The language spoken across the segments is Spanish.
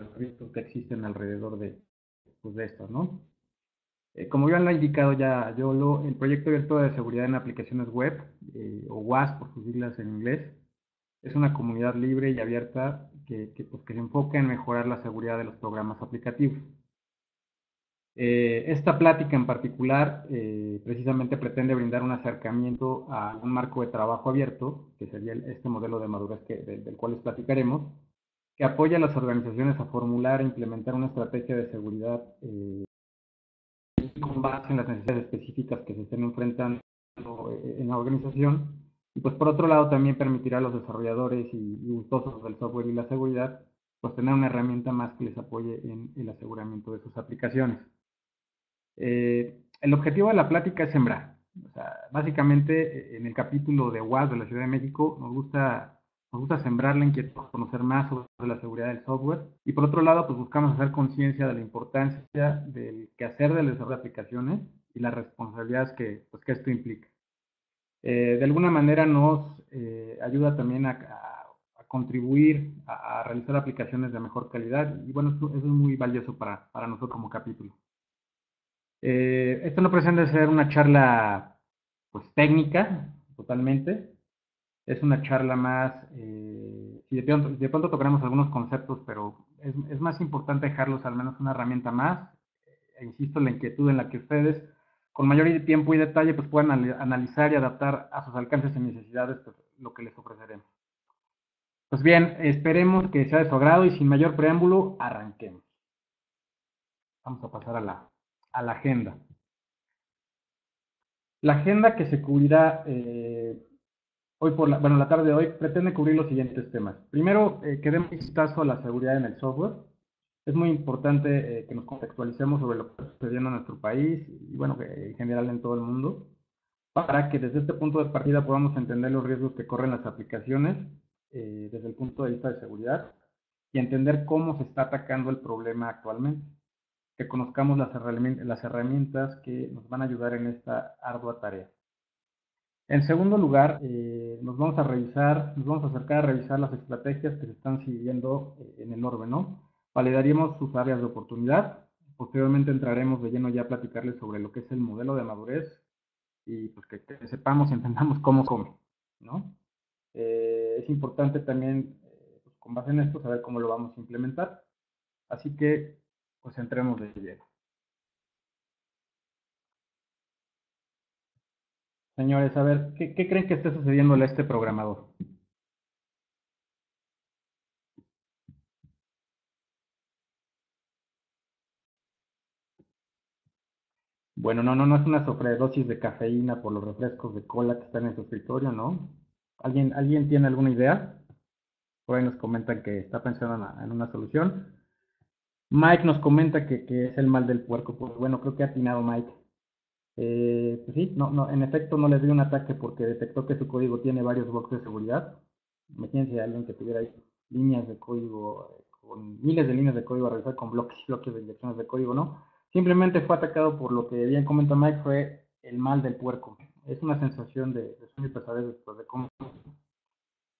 requerimientos que existen alrededor de esto, ¿no? Como ya lo he indicado ya, el Proyecto Abierto de Seguridad en Aplicaciones Web, o OWASP por sus siglas en inglés, es una comunidad libre y abierta que se enfoca en mejorar la seguridad de los programas aplicativos. Esta plática en particular precisamente pretende brindar un acercamiento a un marco de trabajo abierto, que sería este modelo de madurez del cual les platicaremos, que apoya a las organizaciones a formular e implementar una estrategia de seguridad con base en las necesidades específicas que se estén enfrentando en la organización. Y pues por otro lado también permitirá a los desarrolladores y usuarios del software y la seguridad pues tener una herramienta más que les apoye en el aseguramiento de sus aplicaciones. El objetivo de la plática es sembrar. O sea, básicamente en el capítulo de OWASP de la Ciudad de México nos gusta sembrar la inquietud, conocer más sobre la seguridad del software y por otro lado pues buscamos hacer conciencia de la importancia del quehacer del desarrollo de aplicaciones y las responsabilidades que esto implica. De alguna manera nos ayuda también a contribuir a realizar aplicaciones de mejor calidad y bueno, eso es muy valioso para nosotros como capítulo. Esto no pretende ser una charla pues técnica totalmente, es una charla más, de pronto tocaremos algunos conceptos, pero es más importante dejarlos al menos una herramienta más, insisto, la inquietud en la que ustedes con mayor tiempo y detalle pues puedan analizar y adaptar a sus alcances y necesidades pues, lo que les ofreceremos. Pues bien, esperemos que sea de su agrado y sin mayor preámbulo, arranquemos. Vamos a pasar a la agenda. La agenda que se cubrirá la tarde de hoy pretende cubrir los siguientes temas. Primero, que demos un vistazo a la seguridad en el software. Es muy importante que nos contextualicemos sobre lo que está sucediendo en nuestro país y, bueno, en general en todo el mundo, para que desde este punto de partida podamos entender los riesgos que corren las aplicaciones desde el punto de vista de seguridad y entender cómo se está atacando el problema actualmente, que conozcamos las herramientas que nos van a ayudar en esta ardua tarea. En segundo lugar, nos vamos a acercar a revisar las estrategias que se están siguiendo en el orbe, ¿no? Validaríamos sus áreas de oportunidad, posteriormente entraremos de lleno ya a platicarles sobre lo que es el modelo de madurez y pues, que sepamos y entendamos cómo come, ¿no? Es importante también, pues, con base en esto, saber cómo lo vamos a implementar, así que pues entremos de lleno. Señores, a ver, ¿qué creen que esté sucediendo a este programador? Bueno, no es una sobredosis de cafeína por los refrescos de cola que están en su escritorio, ¿no? ¿Alguien tiene alguna idea? Por ahí nos comentan que está pensando en una solución. Mike nos comenta que es el mal del puerco. Pues bueno, creo que ha atinado Mike. Pues sí, en efecto no les dio un ataque porque detectó que su código tiene varios bugs de seguridad. Imagínense a alguien que tuviera ahí líneas de código, con miles de líneas de código a revisar con bloques de inyecciones de código, ¿no? Simplemente fue atacado por lo que bien comenta Mike, fue el mal del puerco. Es una sensación de sueño y pesadez después de comer.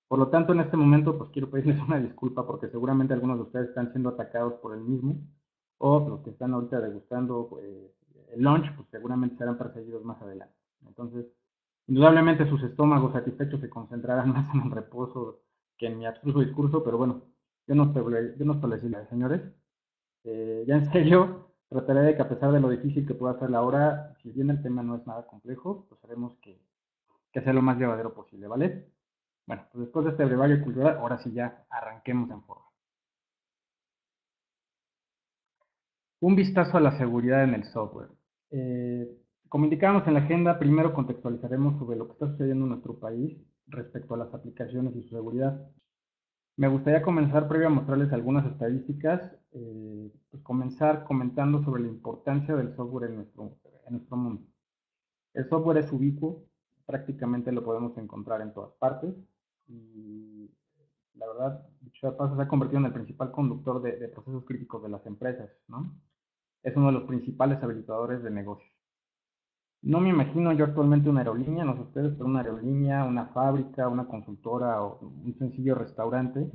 Por lo tanto, en este momento, pues quiero pedirles una disculpa porque seguramente algunos de ustedes están siendo atacados por el mismo, o los que están ahorita degustando el lunch, pues seguramente serán perseguidos más adelante. Entonces, indudablemente sus estómagos satisfechos se concentrarán más en el reposo que en mi absurdo discurso, pero bueno, yo no estoy, señores. Ya en serio, trataré de que a pesar de lo difícil que pueda ser la hora, si bien el tema no es nada complejo, pues haremos que sea lo más llevadero posible, ¿vale? Bueno, pues después de este brevario cultural, ahora sí ya arranquemos en forma. Un vistazo a la seguridad en el software. Como indicábamos en la agenda, primero contextualizaremos sobre lo que está sucediendo en nuestro país respecto a las aplicaciones y su seguridad. Me gustaría comenzar previo a mostrarles algunas estadísticas, pues comenzar comentando sobre la importancia del software en nuestro mundo. El software es ubicuo, prácticamente lo podemos encontrar en todas partes, y la verdad, dicho de paso, se ha convertido en el principal conductor de procesos críticos de las empresas, ¿no? Es uno de los principales habilitadores de negocios. No me imagino yo actualmente una aerolínea, no sé ustedes, pero una aerolínea, una fábrica, una consultora o un sencillo restaurante,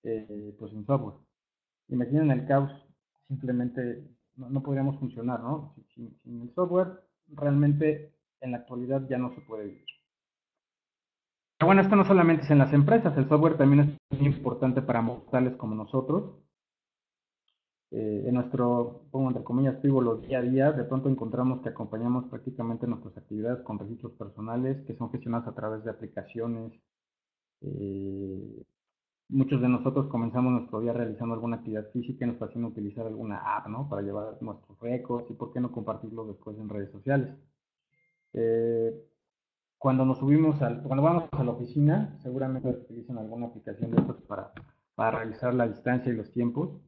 pues sin software. Imaginen el caos, simplemente no podríamos funcionar, ¿no? Sin el software, realmente en la actualidad ya no se puede vivir. Pero bueno, esto no solamente es en las empresas, el software también es muy importante para mortales como nosotros. En nuestro, pongo entre comillas, frívolo día a día, de pronto encontramos que acompañamos prácticamente nuestras actividades con registros personales que son gestionados a través de aplicaciones. Muchos de nosotros comenzamos nuestro día realizando alguna actividad física y nos fascina utilizar alguna app, ¿no? Para llevar nuestros récords y por qué no compartirlos después en redes sociales. Cuando vamos a la oficina, seguramente utilizan alguna aplicación de estas para realizar la distancia y los tiempos.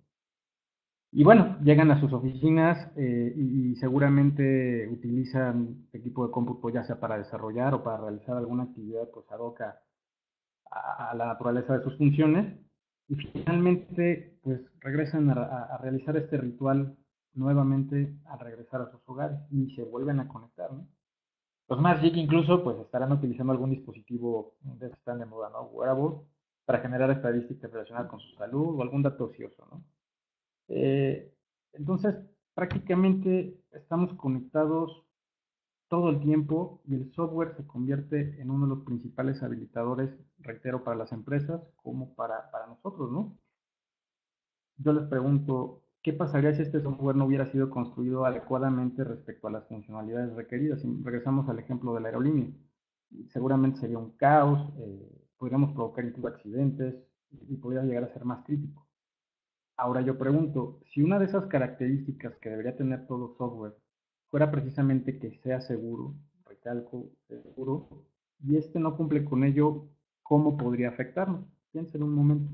Y bueno, llegan a sus oficinas y seguramente utilizan equipo de cómputo ya sea para desarrollar o para realizar alguna actividad pues ad hoc a la naturaleza de sus funciones. Y finalmente pues regresan a realizar este ritual nuevamente al regresar a sus hogares y se vuelven a conectar, ¿no? Los más geek incluso pues estarán utilizando algún dispositivo de stand de moda, ¿no? Wearable, para generar estadísticas relacionadas con su salud o algún dato ocioso, ¿no? Entonces, prácticamente estamos conectados todo el tiempo y el software se convierte en uno de los principales habilitadores, reitero, para las empresas como para nosotros, ¿no? Yo les pregunto, ¿qué pasaría si este software no hubiera sido construido adecuadamente respecto a las funcionalidades requeridas? Si regresamos al ejemplo de la aerolínea, seguramente sería un caos, podríamos provocar incluso accidentes y podría llegar a ser más crítico. Ahora yo pregunto, si una de esas características que debería tener todo software fuera precisamente que sea seguro, recalco, seguro, y este no cumple con ello, ¿cómo podría afectarnos? Piénsenlo un momento.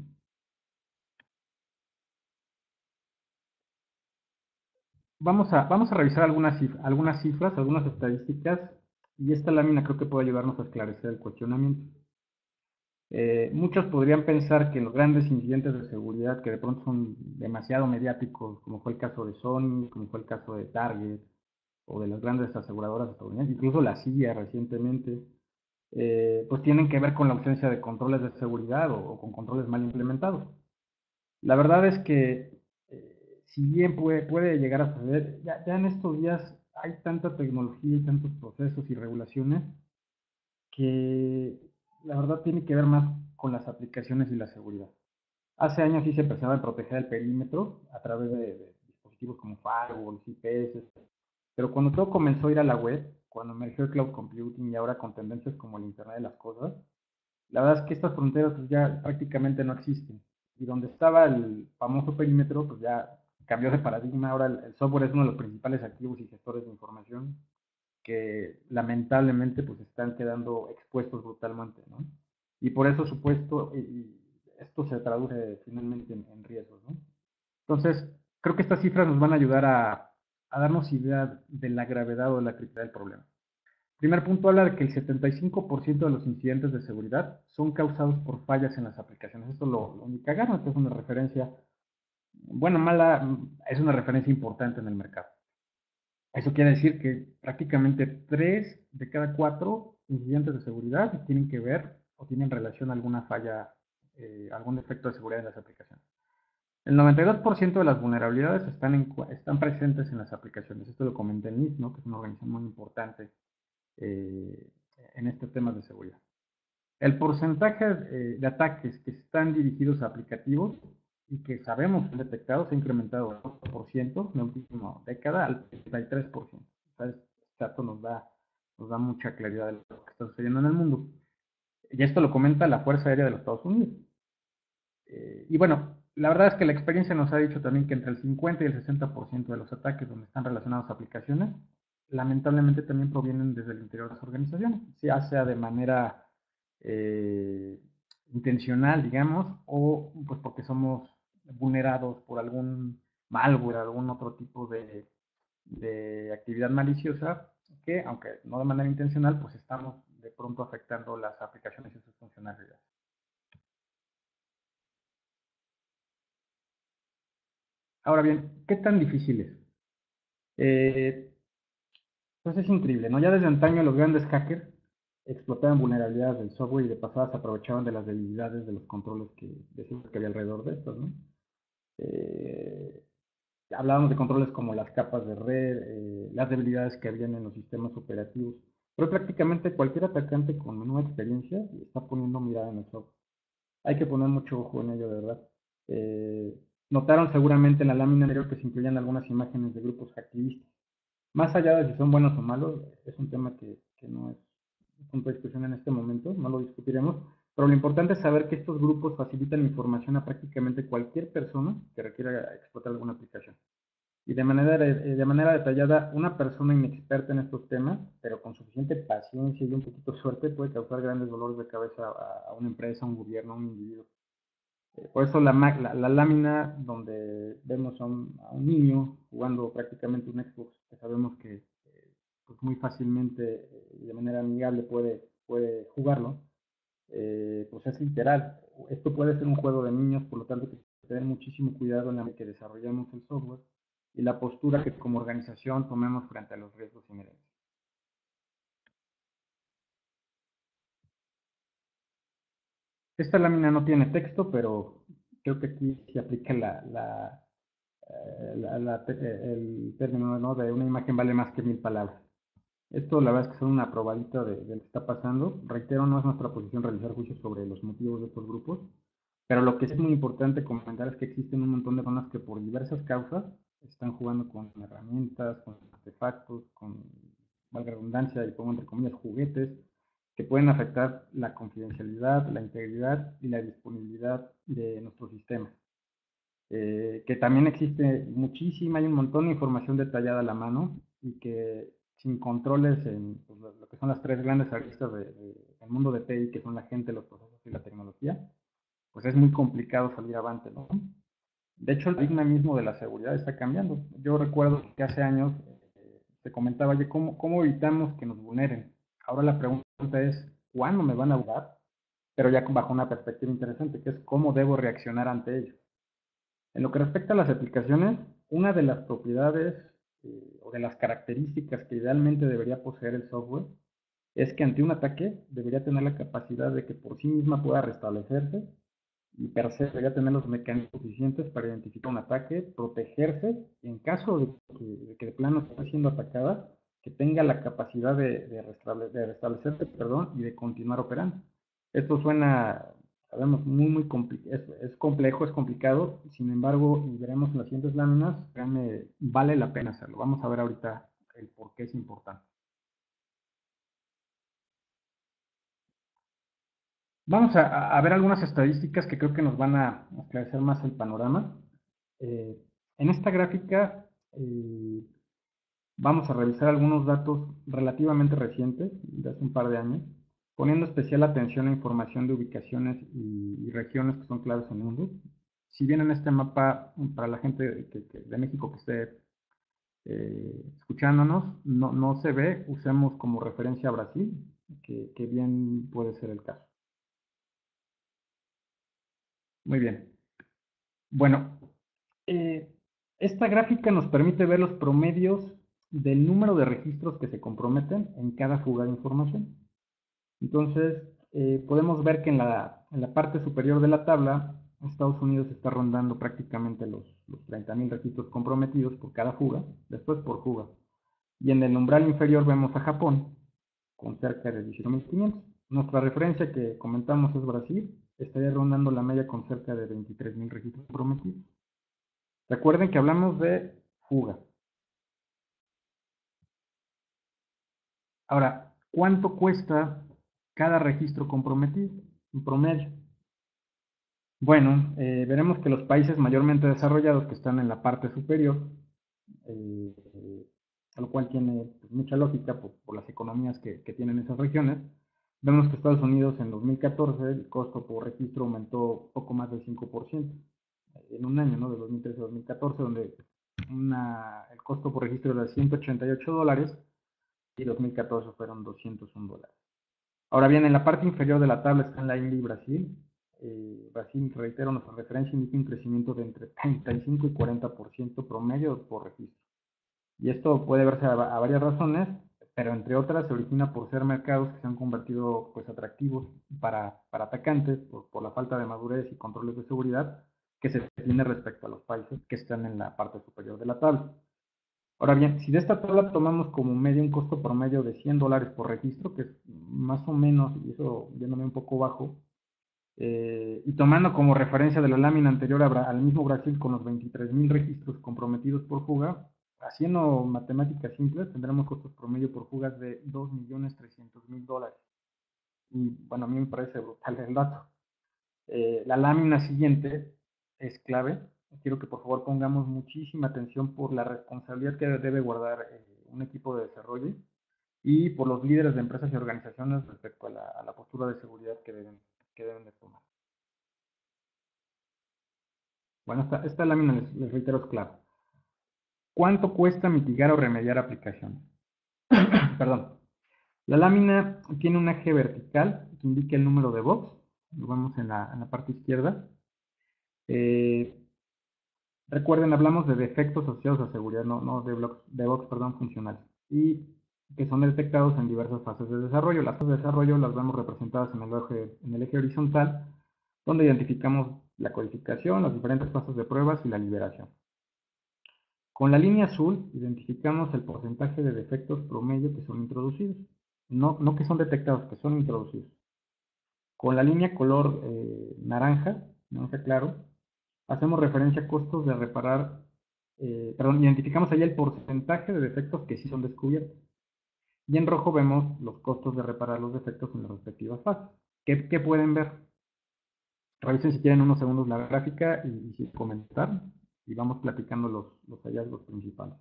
Vamos a revisar algunas cifras, algunas estadísticas, y esta lámina creo que puede ayudarnos a esclarecer el cuestionamiento. Muchos podrían pensar que los grandes incidentes de seguridad que de pronto son demasiado mediáticos, como fue el caso de Sony, como fue el caso de Target, o de las grandes aseguradoras estadounidenses, incluso la CIA recientemente, pues tienen que ver con la ausencia de controles de seguridad o con controles mal implementados. La verdad es que, si bien puede llegar a suceder, ya en estos días hay tanta tecnología y tantos procesos y regulaciones que la verdad tiene que ver más con las aplicaciones y la seguridad. Hace años sí se empezaba a proteger el perímetro a través de dispositivos como firewalls, IPS, pero cuando todo comenzó a ir a la web, cuando emergió el cloud computing y ahora con tendencias como el Internet de las Cosas, la verdad es que estas fronteras pues, ya prácticamente no existen. Y donde estaba el famoso perímetro, pues ya cambió de paradigma. Ahora el software es uno de los principales activos y gestores de información que lamentablemente pues están quedando expuestos brutalmente, ¿no? Y por eso supuesto, y esto se traduce finalmente en riesgos, ¿no? Entonces, creo que estas cifras nos van a ayudar a darnos idea de la gravedad o de la criticidad del problema. Primer punto, habla de que el 75% de los incidentes de seguridad son causados por fallas en las aplicaciones. Esto lo indicaron, esto es una referencia, bueno, mala, es una referencia importante en el mercado. Eso quiere decir que prácticamente 3 de cada 4 incidentes de seguridad tienen que ver o tienen relación a alguna falla, algún defecto de seguridad en las aplicaciones. El 92% de las vulnerabilidades están presentes en las aplicaciones. Esto lo comenté en NIST, ¿no? Que es una organización muy importante en este tema de seguridad. El porcentaje de ataques que están dirigidos a aplicativos y que sabemos que detectados ha incrementado el 2% en la última década al 33%. Este dato nos da mucha claridad de lo que está sucediendo en el mundo. Y esto lo comenta la Fuerza Aérea de los Estados Unidos. Y bueno, la verdad es que la experiencia nos ha dicho también que entre el 50 y el 60% de los ataques donde están relacionados a aplicaciones, lamentablemente también provienen desde el interior de las organizaciones, ya sea de manera intencional, digamos, o pues porque somos vulnerados por algún malware, algún otro tipo de actividad maliciosa, que aunque no de manera intencional, pues estamos de pronto afectando las aplicaciones y sus funcionalidades. Ahora bien, ¿qué tan difícil es? Pues es increíble, ¿no? Ya desde antaño los grandes hackers explotaban vulnerabilidades del software y de pasadas aprovechaban de las debilidades de los controles que había alrededor de estos, ¿no? Hablábamos de controles como las capas de red, las debilidades que habían en los sistemas operativos, pero prácticamente cualquier atacante con nueva experiencia está poniendo mirada en el software. Hay que poner mucho ojo en ello, de verdad. Notaron seguramente en la lámina anterior que se incluían algunas imágenes de grupos activistas. Más allá de si son buenos o malos, es un tema que no es punto de discusión en este momento, no lo discutiremos, pero lo importante es saber que estos grupos facilitan información a prácticamente cualquier persona que requiera explotar alguna aplicación. Y de manera detallada, una persona inexperta en estos temas, pero con suficiente paciencia y un poquito de suerte, puede causar grandes dolores de cabeza a una empresa, a un gobierno, a un individuo. Por eso la lámina donde vemos a un niño jugando prácticamente un Xbox, que sabemos que pues muy fácilmente y de manera amigable puede jugarlo, pues es literal. Esto puede ser un juego de niños, por lo tanto hay que tener muchísimo cuidado en la que desarrollamos el software y la postura que como organización tomemos frente a los riesgos inherentes. Esta lámina no tiene texto, pero creo que aquí se aplica el término, ¿no?, de una imagen vale más que 1000 palabras. Esto la verdad es que son una probadita de lo que está pasando. Reitero, no es nuestra posición realizar juicios sobre los motivos de estos grupos, pero lo que es muy importante comentar es que existen un montón de personas que por diversas causas están jugando con herramientas, con artefactos, con, valga redundancia, y pongo entre comillas, juguetes, que pueden afectar la confidencialidad, la integridad y la disponibilidad de nuestro sistema. Que también existe muchísima, hay un montón de información detallada a la mano y que sin controles en pues, lo que son las tres grandes aristas del mundo de TI, que son la gente, los procesos y la tecnología, pues es muy complicado salir avante, ¿no? De hecho, el paradigma mismo de la seguridad está cambiando. Yo recuerdo que hace años te comentaba, oye, ¿cómo evitamos que nos vulneren? Ahora la pregunta es, ¿cuándo me van a vulnerar? Pero ya bajo una perspectiva interesante, que es cómo debo reaccionar ante ello. En lo que respecta a las aplicaciones, una de las propiedades o de las características que idealmente debería poseer el software es que ante un ataque debería tener la capacidad de que por sí misma pueda restablecerse, y per se debería tener los mecanismos suficientes para identificar un ataque, protegerse, y en caso de que de plano esté siendo atacada, que tenga la capacidad de restablecerse, perdón, y de continuar operando. Esto suena, sabemos, muy complicado, es complejo, es complicado, sin embargo, y veremos en las siguientes láminas, créanme, vale la pena hacerlo. Vamos a ver ahorita el por qué es importante. Vamos a ver algunas estadísticas que creo que nos van a esclarecer más el panorama. En esta gráfica vamos a revisar algunos datos relativamente recientes, de hace un par de años, poniendo especial atención a información de ubicaciones y regiones que son claves en el mundo. Si bien en este mapa, para la gente de México que esté escuchándonos, no se ve, usemos como referencia a Brasil, que bien puede ser el caso. Muy bien. Bueno, esta gráfica nos permite ver los promedios del número de registros que se comprometen en cada fuga de información. Entonces, podemos ver que en la parte superior de la tabla, Estados Unidos está rondando prácticamente los 30,000 registros comprometidos por cada fuga, después por fuga. Y en el umbral inferior vemos a Japón, con cerca de 18,500. Nuestra referencia que comentamos es Brasil, estaría rondando la media con cerca de 23,000 registros comprometidos. Recuerden que hablamos de fuga. Ahora, ¿cuánto cuesta cada registro comprometido en promedio? Bueno, veremos que los países mayormente desarrollados que están en la parte superior, lo cual tiene pues, mucha lógica por las economías que tienen esas regiones, vemos que Estados Unidos en 2014 el costo por registro aumentó poco más del 5% en un año, ¿no? De 2013 a 2014, donde el costo por registro era de $188 y 2014 fueron $201. Ahora bien, en la parte inferior de la tabla están la India y Brasil. Brasil, reitero, nuestra referencia indica un crecimiento de entre 35 y 40% promedio por registro. Y esto puede verse a varias razones, pero entre otras se origina por ser mercados que se han convertido pues, atractivos para atacantes por la falta de madurez y controles de seguridad, que se tiene respecto a los países que están en la parte superior de la tabla. Ahora bien, si de esta tabla tomamos como media un costo promedio de $100 por registro, que es más o menos, y eso yéndome un poco bajo, y tomando como referencia de la lámina anterior al mismo Brasil con los 23,000 registros comprometidos por fuga, haciendo matemáticas simples, tendremos costos promedio por fugas de $2,300,000. Y bueno, a mí me parece brutal el dato. La lámina siguiente es clave. Quiero que por favor pongamos muchísima atención por la responsabilidad que debe guardar un equipo de desarrollo y por los líderes de empresas y organizaciones respecto a la postura de seguridad que deben de tomar. Bueno, esta lámina, les reitero, es clave. ¿Cuánto cuesta mitigar o remediar aplicaciones? Perdón. La lámina tiene un eje vertical que indica el número de box. Lo vemos en la parte izquierda. Recuerden, hablamos de defectos asociados a seguridad, no de box, perdón, funcionales, y que son detectados en diversas fases de desarrollo. Las fases de desarrollo las vemos representadas en el eje horizontal, donde identificamos la codificación, las diferentes fases de pruebas y la liberación. Con la línea azul identificamos el porcentaje de defectos promedio que son introducidos. No que son detectados, que son introducidos. Con la línea color naranja claro, hacemos referencia a costos de reparar, identificamos ahí el porcentaje de defectos que sí son descubiertos. Y en rojo vemos los costos de reparar los defectos en las respectivas fases. ¿Qué pueden ver? Revisen si quieren unos segundos la gráfica y comentar. Y vamos platicando los hallazgos principales.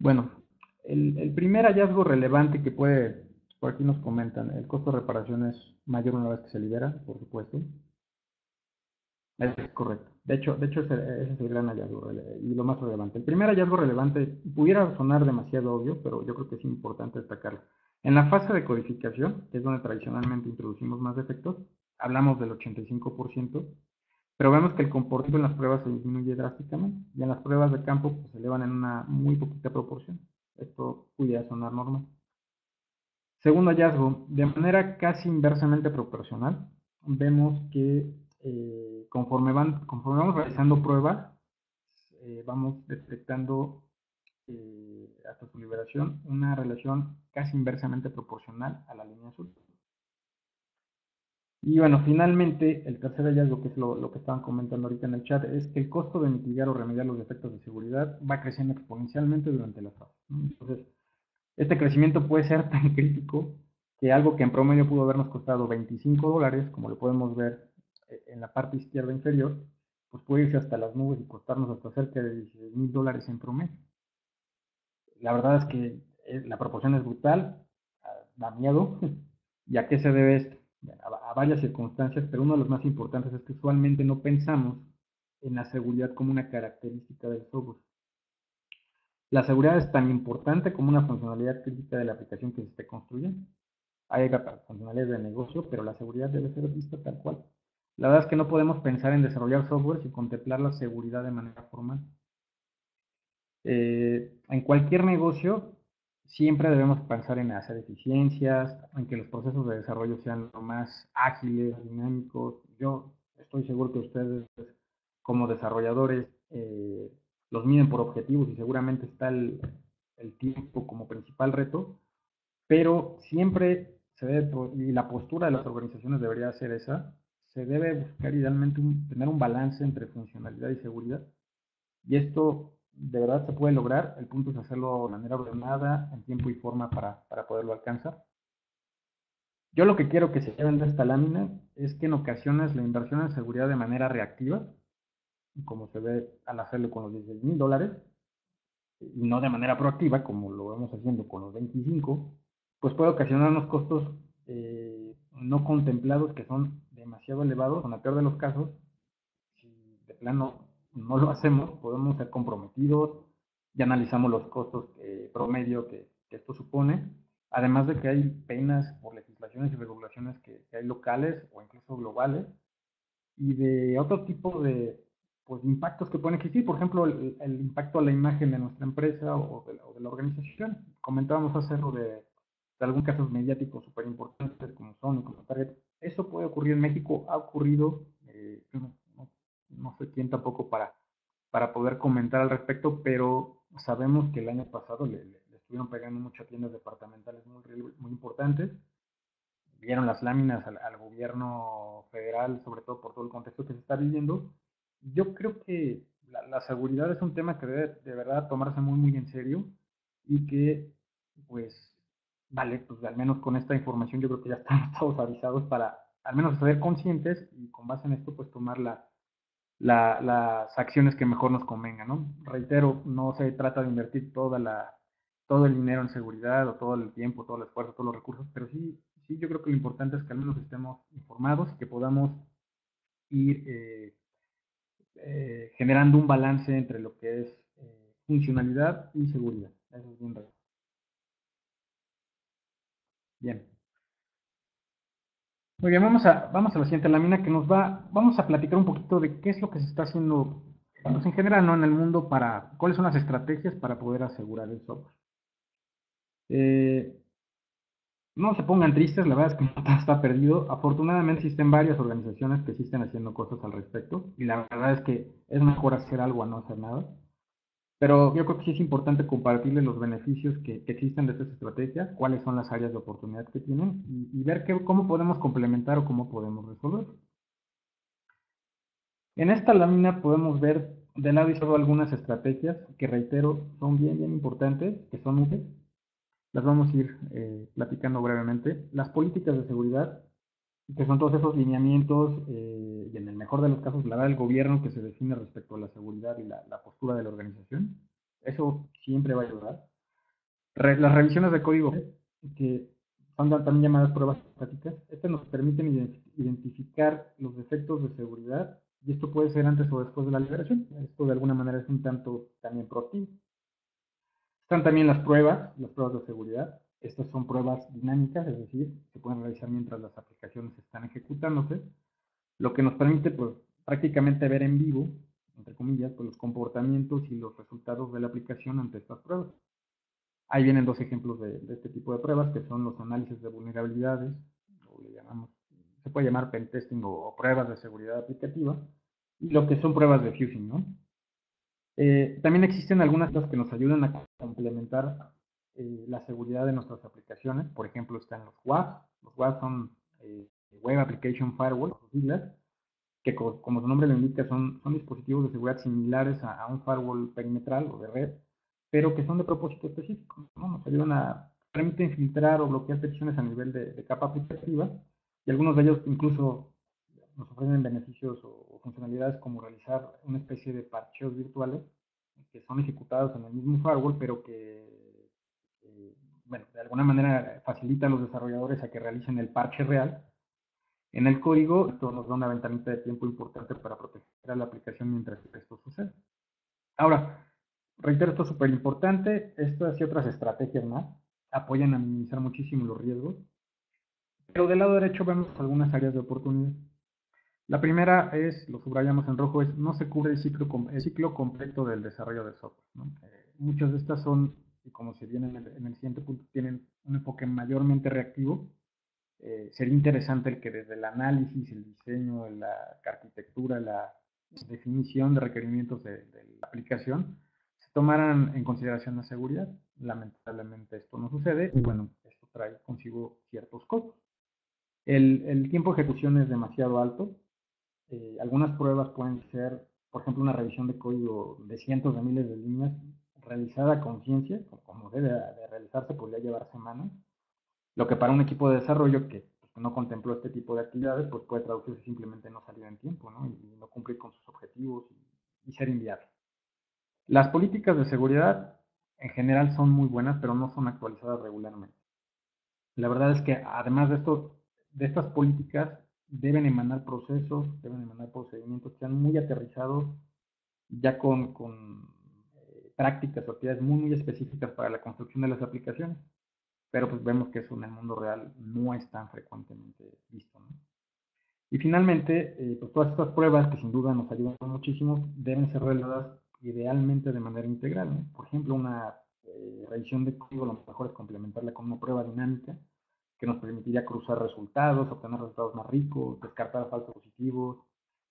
Bueno, el primer hallazgo relevante que por aquí nos comentan, el costo de reparación es mayor una vez que se libera, por supuesto. Es correcto. De hecho ese es el gran hallazgo y lo más relevante. El primer hallazgo relevante pudiera sonar demasiado obvio, pero yo creo que es importante destacarlo. En la fase de codificación, que es donde tradicionalmente introducimos más defectos, hablamos del 85%, pero vemos que el comportamiento en las pruebas se disminuye drásticamente y en las pruebas de campo pues, se elevan en una muy poquita proporción. Esto pudiera sonar normal. Segundo hallazgo, de manera casi inversamente proporcional, vemos que conforme vamos realizando pruebas, vamos detectando hasta su liberación una relación casi inversamente proporcional a la línea azul. Y bueno, finalmente, el tercer hallazgo, que es lo que estaban comentando ahorita en el chat, es que el costo de mitigar o remediar los defectos de seguridad va creciendo exponencialmente durante la fase, ¿no? Entonces, este crecimiento puede ser tan crítico que algo que en promedio pudo habernos costado $25, como lo podemos ver en la parte izquierda inferior, pues puede irse hasta las nubes y costarnos hasta cerca de $16,000 en promedio. La verdad es que la proporción es brutal, da miedo. ¿Y a qué se debe esto? A varias circunstancias, pero uno de los más importantes es que usualmente no pensamos en la seguridad como una característica del software. La seguridad es tan importante como una funcionalidad crítica de la aplicación que se esté construyendo. Hay funcionalidades de negocio, pero la seguridad debe ser vista tal cual. La verdad es que no podemos pensar en desarrollar software sin contemplar la seguridad de manera formal. En cualquier negocio siempre debemos pensar en hacer eficiencias, en que los procesos de desarrollo sean lo más ágiles, dinámicos. Yo estoy seguro que ustedes como desarrolladores los miden por objetivos y seguramente está el tiempo como principal reto, pero siempre se debe, y la postura de las organizaciones debería ser esa, se debe buscar idealmente tener un balance entre funcionalidad y seguridad. Y esto de verdad se puede lograr. El punto es hacerlo de manera ordenada, en tiempo y forma para poderlo alcanzar. Yo lo que quiero que se lleven de esta lámina es que en ocasiones la inversión en seguridad de manera reactiva, como se ve al hacerlo con los $16,000, y no de manera proactiva, como lo vamos haciendo con los 25, pues puede ocasionarnos costos no contemplados que son demasiado elevados, en el peor de los casos, si de plano no lo hacemos, podemos ser comprometidos. Ya analizamos los costos promedio que esto supone, además de que hay penas por legislaciones y regulaciones que hay locales o incluso globales, y de otro tipo de pues, impactos que pueden existir. Por ejemplo, el impacto a la imagen de nuestra empresa o de la organización. Comentábamos hacerlo de algunos casos mediáticos súper importantes como Sony, como Target. Eso puede ocurrir en México, ha ocurrido, no sé quién tampoco para poder comentar al respecto, pero sabemos que el año pasado le estuvieron pegando muchas tiendas departamentales muy importantes. Vieron las láminas al gobierno federal, sobre todo por todo el contexto que se está viviendo. Yo creo que la seguridad es un tema que debe de verdad tomarse muy en serio y que, pues, vale, pues al menos con esta información yo creo que ya estamos todos avisados para al menos ser conscientes y con base en esto pues tomar las acciones que mejor nos convengan, ¿no? Reitero, no se trata de invertir todo el dinero en seguridad o todo el tiempo, todo el esfuerzo, todos los recursos, pero sí yo creo que lo importante es que al menos estemos informados y que podamos ir generando un balance entre lo que es funcionalidad y seguridad. Eso es bien real. Bien. Muy bien, vamos a la siguiente lámina que nos vamos a platicar un poquito de qué es lo que se está haciendo, pues en general, ¿no?, en el mundo, para cuáles son las estrategias para poder asegurar el software. No se pongan tristes, la verdad es que no está perdido. Afortunadamente existen varias organizaciones que existen haciendo cosas al respecto y la verdad es que es mejor hacer algo a no hacer nada. Pero yo creo que sí es importante compartirles los beneficios que existen de estas estrategias, cuáles son las áreas de oportunidad que tienen y ver cómo podemos complementar o cómo podemos resolver. En esta lámina podemos ver del lado izquierdo algunas estrategias que, reitero, son bien importantes, que son útiles. Las vamos a ir platicando brevemente. Las políticas de seguridad, que son todos esos lineamientos y en el mejor de los casos la da el gobierno que se define respecto a la seguridad y la postura de la organización. Eso siempre va a ayudar. Las revisiones de código, que son también llamadas pruebas estáticas, estas nos permiten identificar los defectos de seguridad y esto puede ser antes o después de la liberación. Esto de alguna manera es un tanto también proactivo. Están también las pruebas de seguridad. Estas son pruebas dinámicas, es decir, se pueden realizar mientras las aplicaciones están ejecutándose, lo que nos permite pues, prácticamente ver en vivo, entre comillas, pues, los comportamientos y los resultados de la aplicación ante estas pruebas. Ahí vienen dos ejemplos de este tipo de pruebas, que son los análisis de vulnerabilidades, o se puede llamar pentesting o pruebas de seguridad aplicativa, y lo que son pruebas de fusion, ¿no? También existen algunas que nos ayudan a complementar la seguridad de nuestras aplicaciones. Por ejemplo, están los WAF. Los WAF son Web Application Firewall, que como su nombre lo indica son dispositivos de seguridad similares a un firewall perimetral o de red, pero que son de propósito específico, ¿no? Nos ayudan permiten filtrar o bloquear peticiones a nivel de capa aplicativa, y algunos de ellos incluso nos ofrecen beneficios o funcionalidades como realizar una especie de parcheos virtuales que son ejecutados en el mismo firewall, pero que bueno, de alguna manera facilita a los desarrolladores a que realicen el parche real en el código. Esto nos da una ventanita de tiempo importante para proteger a la aplicación mientras esto sucede. Ahora, reitero, esto es súper importante. Estas y otras estrategias más apoyan a minimizar muchísimo los riesgos. Pero del lado derecho vemos algunas áreas de oportunidad. La primera es, lo subrayamos en rojo, es no se cubre el ciclo completo del desarrollo del software, ¿no? Muchas de estas son, y como se viene en el siguiente punto, tienen un enfoque mayormente reactivo. Sería interesante el que desde el análisis, el diseño, la arquitectura, la definición de requerimientos de la aplicación, se tomaran en consideración la seguridad. Lamentablemente esto no sucede, y bueno, esto trae consigo ciertos costos. El tiempo de ejecución es demasiado alto. Algunas pruebas pueden ser, por ejemplo, una revisión de código de cientos de miles de líneas, realizada a conciencia, como debe de realizarse, podría llevar semanas, lo que para un equipo de desarrollo que no contempló este tipo de actividades, pues puede traducirse simplemente en no salir en tiempo, ¿no? Y no cumplir con sus objetivos y ser inviable. Las políticas de seguridad en general son muy buenas, pero no son actualizadas regularmente. La verdad es que además de estas políticas deben emanar procesos, deben emanar procedimientos que sean muy aterrizados, ya con prácticas o actividades muy específicas para la construcción de las aplicaciones, pero pues vemos que eso en el mundo real no es tan frecuentemente visto, ¿no? Y finalmente, pues todas estas pruebas que sin duda nos ayudan muchísimo deben ser realizadas idealmente de manera integral, ¿no? Por ejemplo, una revisión de código, lo mejor es complementarla con una prueba dinámica que nos permitiría cruzar resultados, obtener resultados más ricos, descartar falsos positivos,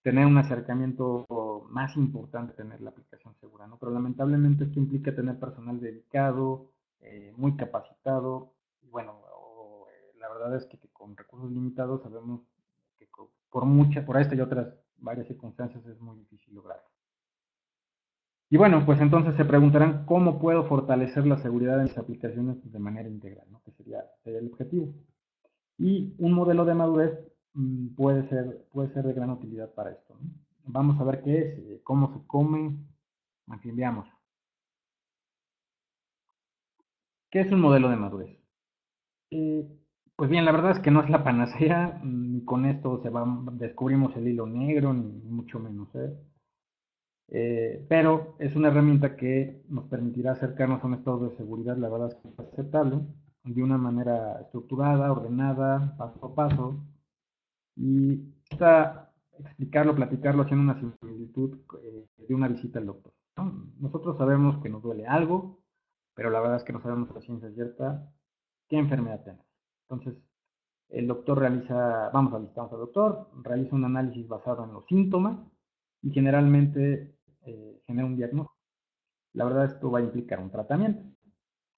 tener un acercamiento más importante, tener la aplicación segura, ¿no? Pero lamentablemente esto implica tener personal dedicado, muy capacitado, y bueno, la verdad es que con recursos limitados sabemos que por esta y otras varias circunstancias es muy difícil lograrlo. Y bueno, pues entonces se preguntarán cómo puedo fortalecer la seguridad de mis aplicaciones de manera integral, ¿no? Que sería el objetivo. Y un modelo de madurez puede ser de gran utilidad para esto, ¿no? Vamos a ver qué es, cómo se come, en fin, veamos. ¿Qué es un modelo de madurez? Pues bien, la verdad es que no es la panacea, ni con esto descubrimos el hilo negro, ni mucho menos, ¿eh? Pero es una herramienta que nos permitirá acercarnos a un estado de seguridad, la verdad es que es aceptable, de una manera estructurada, ordenada, paso a paso. Y está platicarlo haciendo una similitud de una visita al doctor, ¿no? Nosotros sabemos que nos duele algo, pero la verdad es que no sabemos a ciencia cierta qué enfermedad tenemos. Entonces, el doctor visitamos al doctor, realiza un análisis basado en los síntomas y generalmente genera un diagnóstico. La verdad, esto va a implicar un tratamiento.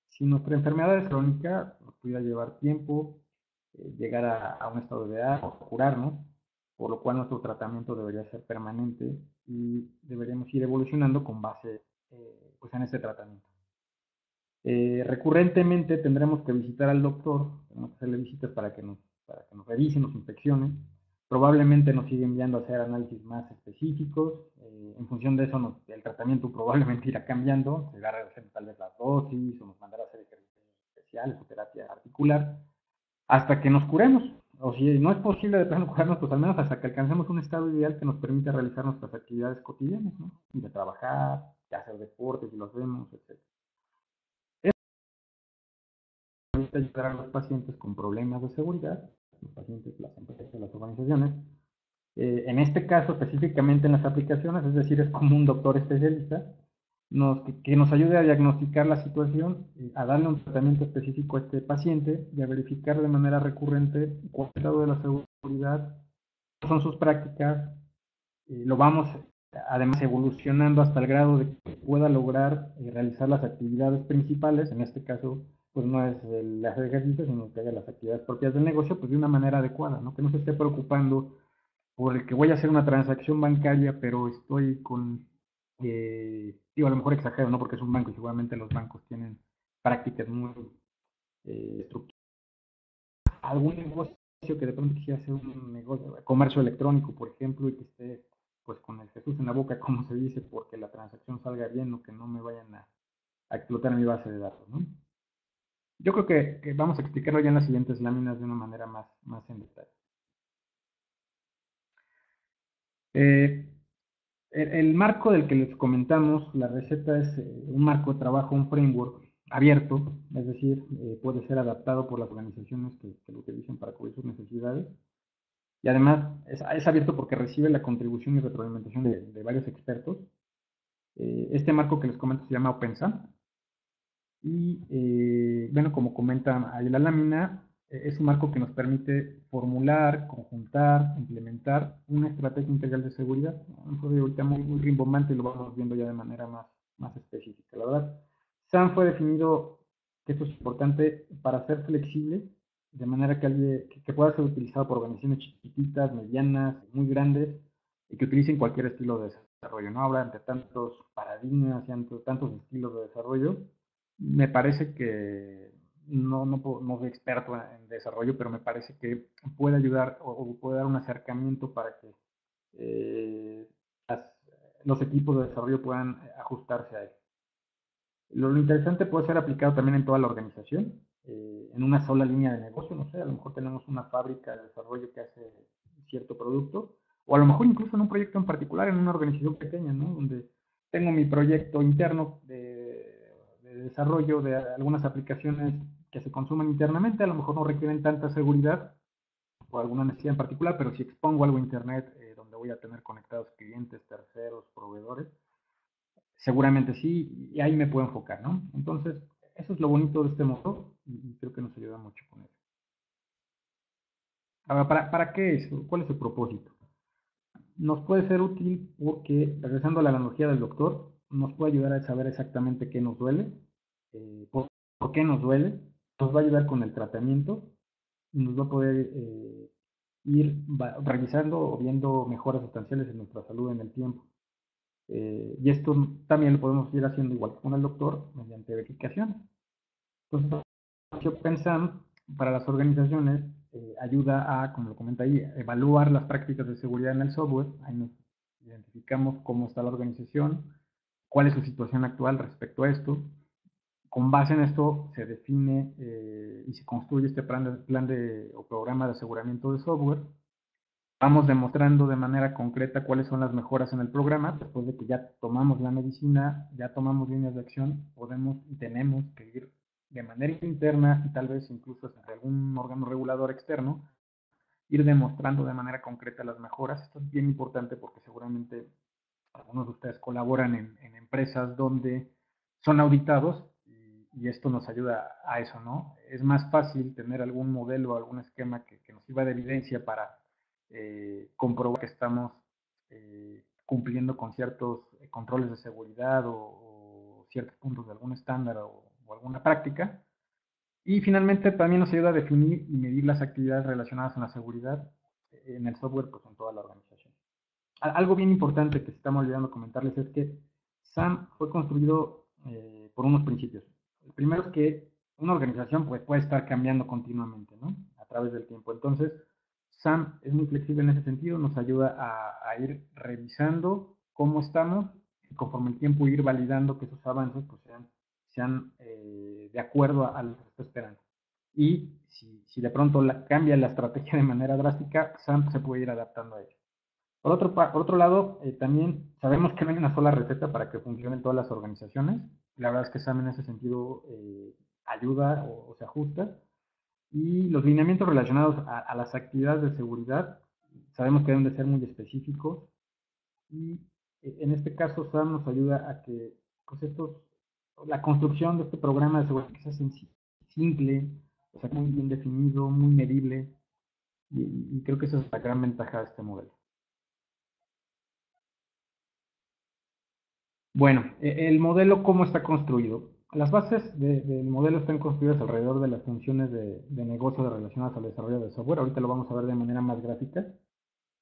Si nuestra enfermedad es crónica, nos pudiera llevar tiempo llegar a un estado de edad o curarnos, por lo cual nuestro tratamiento debería ser permanente y deberíamos ir evolucionando con base pues en este tratamiento. Recurrentemente tendremos que visitar al doctor, tenemos que hacerle visitas para que nos revise, nos inspeccione. Probablemente nos sigue enviando a hacer análisis más específicos. En función de eso, el tratamiento probablemente irá cambiando. Se va reduciendo tal vez las dosis o nos mandará a hacer ejercicios especiales o terapia articular hasta que nos curemos. O si no es posible de plano curarnos, pues al menos hasta que alcancemos un estado ideal que nos permita realizar nuestras actividades cotidianas, ¿no? De trabajar, de hacer deportes, si los vemos, etc. Esto permite ayudar a los pacientes con problemas de seguridad, los pacientes, las empresas, las organizaciones. En este caso, específicamente en las aplicaciones, es decir, es como un doctor especialista que nos ayude a diagnosticar la situación, a darle un tratamiento específico a este paciente y a verificar de manera recurrente cuál es el estado de la seguridad, cuáles son sus prácticas. Lo vamos además evolucionando hasta el grado de que pueda lograr realizar las actividades principales, en este caso, pues no es el hacer ejercicio, sino que haga las actividades propias del negocio, pues de una manera adecuada, ¿no? Que no se esté preocupando por el que voy a hacer una transacción bancaria, pero estoy con, digo, a lo mejor exagero, ¿no? Porque es un banco y seguramente los bancos tienen prácticas muy estructuradas. Algún negocio que de pronto quisiera hacer un negocio, comercio electrónico, por ejemplo, y que esté pues con el Jesús en la boca, como se dice, porque la transacción salga bien o que no me vayan a explotar mi base de datos, ¿no? Yo creo que vamos a explicarlo ya en las siguientes láminas de una manera más en detalle. El marco del que les comentamos, la receta, es un marco de trabajo, un framework abierto, es decir, puede ser adaptado por las organizaciones que lo utilicen para cubrir sus necesidades. Y además es abierto porque recibe la contribución y retroalimentación de varios expertos. Este marco que les comento se llama OpenSAMM. Y, bueno, como comenta ahí la lámina, es un marco que nos permite formular, conjuntar, implementar una estrategia integral de seguridad. Un proyecto ahorita muy rimbombante y lo vamos viendo ya de manera más específica, la verdad. SAMM fue definido, que esto es importante, para ser flexible, de manera que pueda ser utilizado por organizaciones chiquititas, medianas, muy grandes, y que utilicen cualquier estilo de desarrollo, ¿no? Ahora, ante tantos paradigmas y ante tantos estilos de desarrollo, me parece que, no soy experto en desarrollo, pero me parece que puede ayudar o puede dar un acercamiento para que los equipos de desarrollo puedan ajustarse a él. Lo interesante puede ser aplicado también en toda la organización, en una sola línea de negocio, no sé, a lo mejor tenemos una fábrica de desarrollo que hace cierto producto, o a lo mejor incluso en un proyecto en particular, en una organización pequeña, ¿no? Donde tengo mi proyecto interno de desarrollo de algunas aplicaciones que se consumen internamente, a lo mejor no requieren tanta seguridad, o alguna necesidad en particular, pero si expongo algo a internet donde voy a tener conectados clientes, terceros, proveedores, seguramente sí, y ahí me puedo enfocar, ¿no? Entonces, eso es lo bonito de este motor y creo que nos ayuda mucho con eso. Ahora, ¿para qué es? ¿Cuál es el propósito? Nos puede ser útil porque, regresando a la analogía del doctor, nos puede ayudar a saber exactamente qué nos duele, por qué nos duele, nos va a ayudar con el tratamiento, nos va a poder ir revisando o viendo mejoras sustanciales en nuestra salud en el tiempo. Y esto también lo podemos ir haciendo igual que con el doctor mediante verificaciones. Entonces, OpenSAMM para las organizaciones ayuda a, como lo comenta ahí, evaluar las prácticas de seguridad en el software. Ahí nos identificamos cómo está la organización, cuál es su situación actual respecto a esto. Con base en esto se define y se construye este plan o programa de aseguramiento de software. Vamos demostrando de manera concreta cuáles son las mejoras en el programa. Después de que ya tomamos la medicina, ya tomamos líneas de acción, podemos y tenemos que ir de manera interna y tal vez incluso hacia algún órgano regulador externo, ir demostrando de manera concreta las mejoras. Esto es bien importante porque seguramente algunos de ustedes colaboran en empresas donde son auditados y esto nos ayuda a eso, ¿no? Es más fácil tener algún modelo o algún esquema que nos sirva de evidencia para comprobar que estamos cumpliendo con ciertos controles de seguridad o ciertos puntos de algún estándar o alguna práctica. Y finalmente también nos ayuda a definir y medir las actividades relacionadas con la seguridad en el software, pues en toda la organización. Algo bien importante que estamos olvidando comentarles es que SAMM fue construido por unos principios. El primero es que una organización pues, puede estar cambiando continuamente, ¿no? A través del tiempo. Entonces, SAMM es muy flexible en ese sentido, nos ayuda a ir revisando cómo estamos y conforme el tiempo ir validando que esos avances pues, sean de acuerdo a lo que se está esperando. Y si de pronto cambia la estrategia de manera drástica, SAMM se puede ir adaptando a ello. Por otro lado, también sabemos que no hay una sola receta para que funcionen todas las organizaciones. La verdad es que SAMM en ese sentido ayuda o se ajusta. Y los lineamientos relacionados a las actividades de seguridad, sabemos que deben de ser muy específicos. Y en este caso, SAMM nos ayuda a que pues la construcción de este programa de seguridad que sea simple, o sea, muy bien definido, muy medible. Y creo que esa es la gran ventaja de este modelo. Bueno, el modelo, ¿cómo está construido? Las bases del modelo están construidas alrededor de las funciones de negocio relacionadas al desarrollo de software. Ahorita lo vamos a ver de manera más gráfica.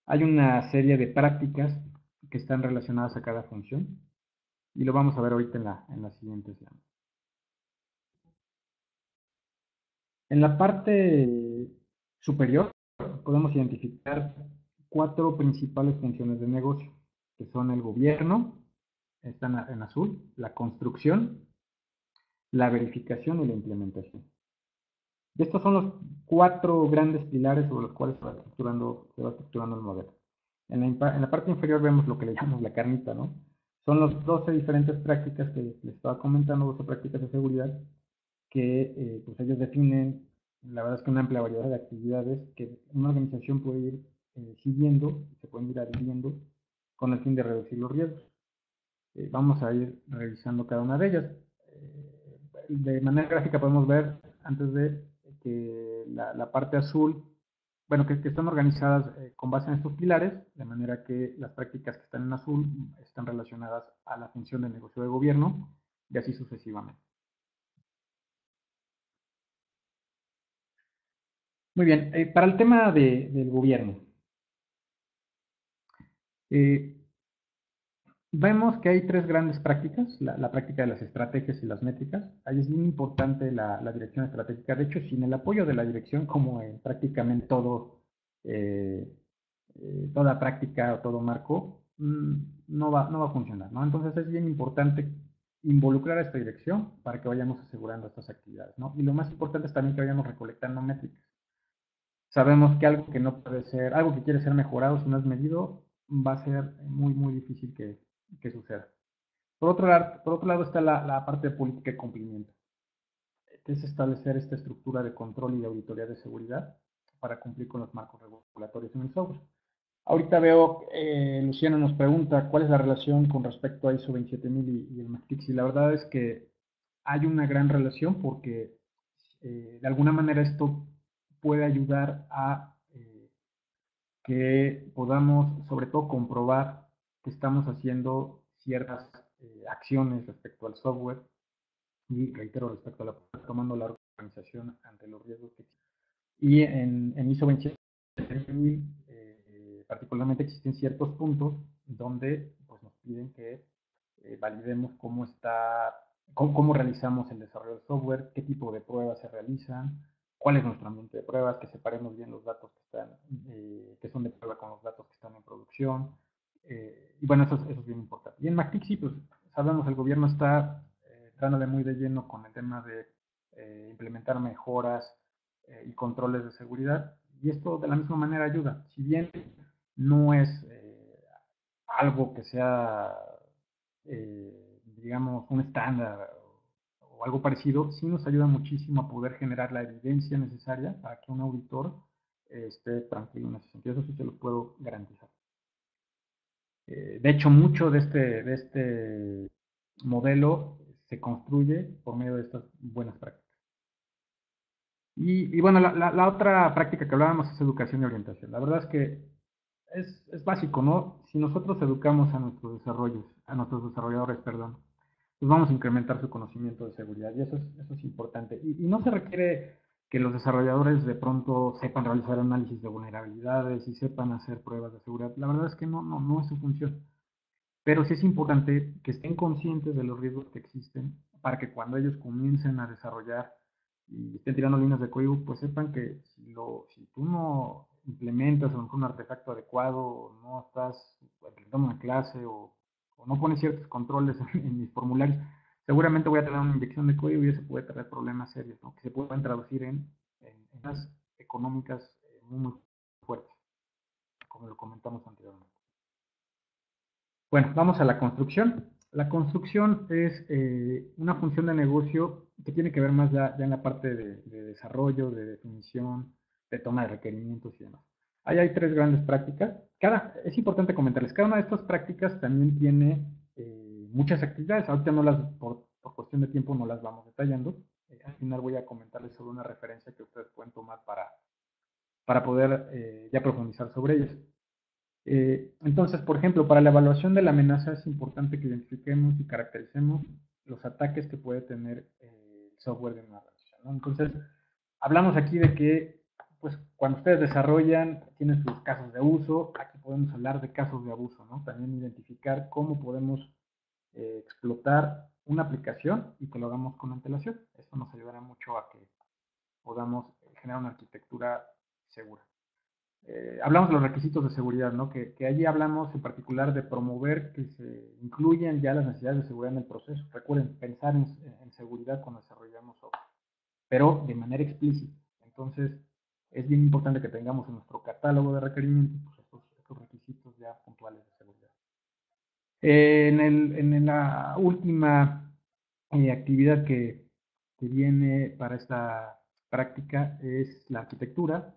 Hay una serie de prácticas que están relacionadas a cada función y lo vamos a ver ahorita en la siguiente slide. En la parte superior podemos identificar cuatro principales funciones de negocio, que son el gobierno, están en azul, la construcción, la verificación y la implementación. Y estos son los cuatro grandes pilares sobre los cuales se va estructurando el modelo. En la parte inferior vemos lo que le llamamos la carnita, ¿no? Son las 12 diferentes prácticas que les estaba comentando, 12 prácticas de seguridad, que pues ellos definen, la verdad es que una amplia variedad de actividades que una organización puede ir siguiendo, se pueden ir adhiriendo con el fin de reducir los riesgos. Vamos a ir revisando cada una de ellas. De manera gráfica podemos ver, antes de que la parte azul, bueno, que están organizadas con base en estos pilares, de manera que las prácticas que están en azul están relacionadas a la función de negocio de gobierno y así sucesivamente. Muy bien, para el tema del gobierno. Vemos que hay tres grandes prácticas, la práctica de las estrategias y las métricas. Ahí es bien importante la dirección estratégica. De hecho, sin el apoyo de la dirección, como en prácticamente toda práctica o todo marco, no va a funcionar, ¿no? Entonces es bien importante involucrar a esta dirección para que vayamos asegurando estas actividades, ¿no? Y lo más importante es también que vayamos recolectando métricas. Sabemos que algo que no puede ser, algo que quiere ser mejorado, si no es medido, va a ser muy, muy difícil que suceda. Por otro lado está la parte de política de cumplimiento, que es establecer esta estructura de control y de auditoría de seguridad, para cumplir con los marcos regulatorios en el software. Ahorita veo, Luciano nos pregunta, ¿cuál es la relación con respecto a ISO 27000 y el MAAGTIC? Y la verdad es que hay una gran relación porque de alguna manera esto puede ayudar a que podamos, sobre todo, comprobar que estamos haciendo ciertas acciones respecto al software y, reitero, respecto a la tomando la organización ante los riesgos que existen. Y en ISO 27000 particularmente existen ciertos puntos donde pues, nos piden que validemos cómo realizamos el desarrollo del software, qué tipo de pruebas se realizan, cuál es nuestro ambiente de pruebas, que separemos bien los datos que son de prueba con los datos que están en producción. Y bueno, eso es bien importante. Y en MAAGTIC, sí, pues sabemos, el gobierno está dándole muy de lleno con el tema de implementar mejoras y controles de seguridad. Y esto de la misma manera ayuda. Si bien no es algo que sea, digamos, un estándar o algo parecido, sí nos ayuda muchísimo a poder generar la evidencia necesaria para que un auditor esté tranquilo en ese sentido. Eso sí te lo puedo garantizar. De hecho, mucho de este modelo se construye por medio de estas buenas prácticas. Y bueno, la otra práctica que hablábamos es educación y orientación. La verdad es que es básico, ¿no? Si nosotros educamos a nuestros desarrolladores, perdón, pues vamos a incrementar su conocimiento de seguridad y eso es importante. Y no se requiere que los desarrolladores de pronto sepan realizar análisis de vulnerabilidades y sepan hacer pruebas de seguridad. La verdad es que no es su función. Pero sí es importante que estén conscientes de los riesgos que existen para que cuando ellos comiencen a desarrollar y estén tirando líneas de código, pues sepan que si tú no implementas a lo mejor un artefacto adecuado, no estás implementando una clase o no pones ciertos controles en mis formularios, seguramente voy a tener una inyección de código y eso puede traer problemas serios, ¿no? Que se pueden traducir en las económicas muy fuertes, como lo comentamos anteriormente. Bueno, vamos a la construcción. La construcción es una función de negocio que tiene que ver más ya en la parte de desarrollo, de definición, de toma de requerimientos y demás. Ahí hay tres grandes prácticas. Es importante comentarles, cada una de estas prácticas también tiene muchas actividades. Ahorita no las, por cuestión de tiempo, no las vamos detallando. Al final voy a comentarles sobre una referencia que ustedes pueden tomar para poder ya profundizar sobre ellas. Entonces, por ejemplo, para la evaluación de la amenaza es importante que identifiquemos y caractericemos los ataques que puede tener el software de una organización, ¿no? Entonces, hablamos aquí de que, pues, cuando ustedes desarrollan, tienen sus casos de uso, aquí podemos hablar de casos de abuso, ¿no? También identificar cómo podemos explotar una aplicación y que lo hagamos con antelación. Esto nos ayudará mucho a que podamos generar una arquitectura segura. Hablamos de los requisitos de seguridad, ¿no? Que allí hablamos en particular de promover que se incluyan ya las necesidades de seguridad en el proceso. Recuerden, pensar en seguridad cuando desarrollamos software, pero de manera explícita. Entonces, es bien importante que tengamos en nuestro catálogo de requerimientos pues, estos requisitos ya puntuales de seguridad. En la última actividad que viene para esta práctica es la arquitectura,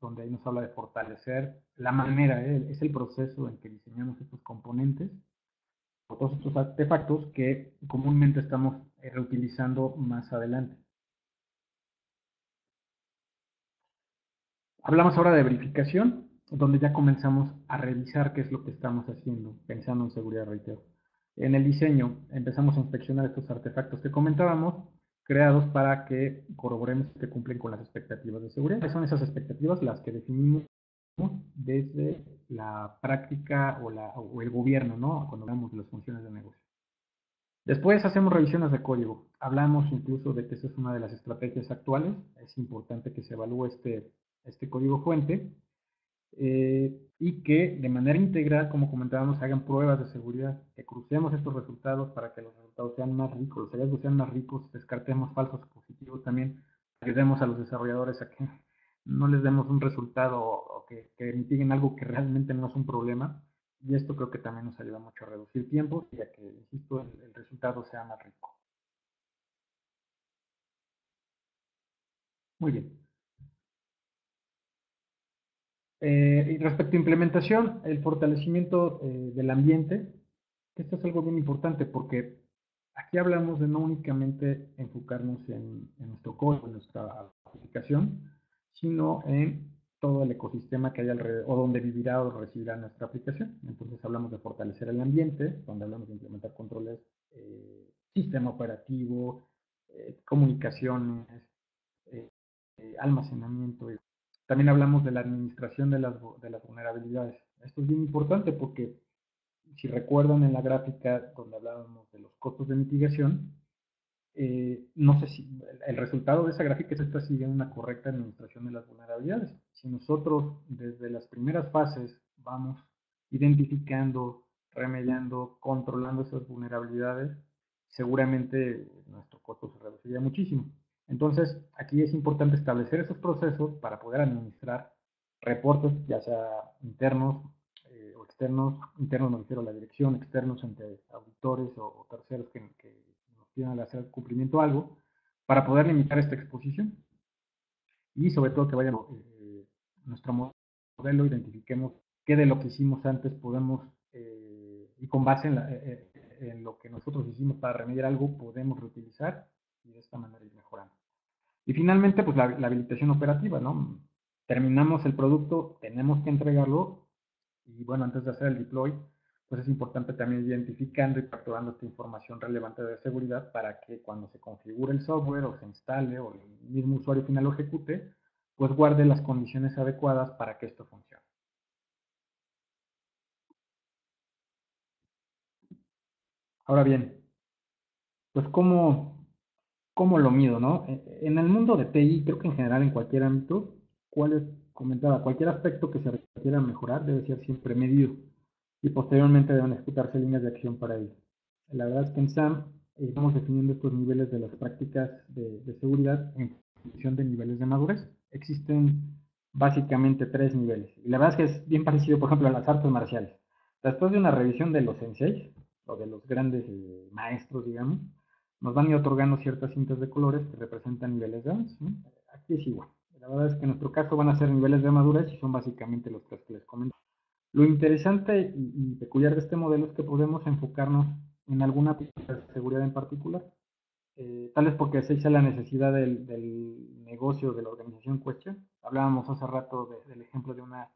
donde ahí nos habla de fortalecer la manera, es el proceso en que diseñamos estos componentes, o todos estos artefactos que comúnmente estamos reutilizando más adelante. Hablamos ahora de verificación, donde ya comenzamos a revisar qué es lo que estamos haciendo, pensando en seguridad, reitero. En el diseño empezamos a inspeccionar estos artefactos que comentábamos, creados para que corroboremos que cumplen con las expectativas de seguridad. ¿Qué son esas expectativas? Las que definimos desde la práctica o el gobierno, ¿no? Cuando hablamos de las funciones de negocio. Después hacemos revisiones de código. Hablamos incluso de que esa es una de las estrategias actuales. Es importante que se evalúe este código fuente y que de manera integral, como comentábamos, hagan pruebas de seguridad, que crucemos estos resultados para que los resultados sean más ricos, los hallazgos sean más ricos, descartemos falsos positivos también, ayudemos a los desarrolladores a que no les demos un resultado o que mitiguen algo que realmente no es un problema, y esto creo que también nos ayuda mucho a reducir tiempos y a que, insisto, el resultado sea más rico. Muy bien. Y respecto a implementación, el fortalecimiento del ambiente, esto es algo bien importante porque aquí hablamos de no únicamente enfocarnos en nuestro código, en nuestra aplicación, sino en todo el ecosistema que hay alrededor, o donde vivirá o recibirá nuestra aplicación. Entonces hablamos de fortalecer el ambiente, donde hablamos de implementar controles, sistema operativo, comunicaciones, almacenamiento. También hablamos de la administración de las vulnerabilidades. Esto es bien importante porque, si recuerdan en la gráfica donde hablábamos de los costos de mitigación, no sé si el resultado de esa gráfica es esta, sigue una correcta administración de las vulnerabilidades. Si nosotros desde las primeras fases vamos identificando, remediando, controlando esas vulnerabilidades, seguramente nuestro costo se reduciría muchísimo. Entonces, aquí es importante establecer esos procesos para poder administrar reportes, ya sea internos o externos. Internos me refiero a la dirección, externos entre auditores o terceros que nos pidan hacer cumplimiento a algo, para poder limitar esta exposición. Y sobre todo que vaya nuestro modelo, identifiquemos qué de lo que hicimos antes podemos, y con base en lo que nosotros hicimos para remediar algo, podemos reutilizar y de esta manera ir mejorando. Y finalmente, pues la habilitación operativa, ¿no? Terminamos el producto, tenemos que entregarlo, y bueno, antes de hacer el deploy, pues es importante también identificando y capturando esta información relevante de seguridad para que cuando se configure el software o se instale o el mismo usuario final lo ejecute, pues guarde las condiciones adecuadas para que esto funcione. Ahora bien, pues ¿cómo lo mido, no? En el mundo de TI, creo que en general en cualquier ámbito, cualquier aspecto que se requiera mejorar debe ser siempre medido y posteriormente deben ejecutarse líneas de acción para ello. La verdad es que en SAMM estamos definiendo estos niveles de las prácticas de seguridad en función de niveles de madurez. Existen básicamente 3 niveles. Y la verdad es que es bien parecido, por ejemplo, a las artes marciales. Después de una revisión de los senseis, o de los grandes maestros, digamos, nos van a ir otorgando ciertas cintas de colores que representan niveles de avance. Aquí es igual. La verdad es que en nuestro caso van a ser niveles de madurez y son básicamente los 3 que les comenté. Lo interesante y peculiar de este modelo es que podemos enfocarnos en alguna práctica de seguridad en particular, tal vez porque se hizo la necesidad del negocio, de la organización en cuestión. Hablábamos hace rato del ejemplo de una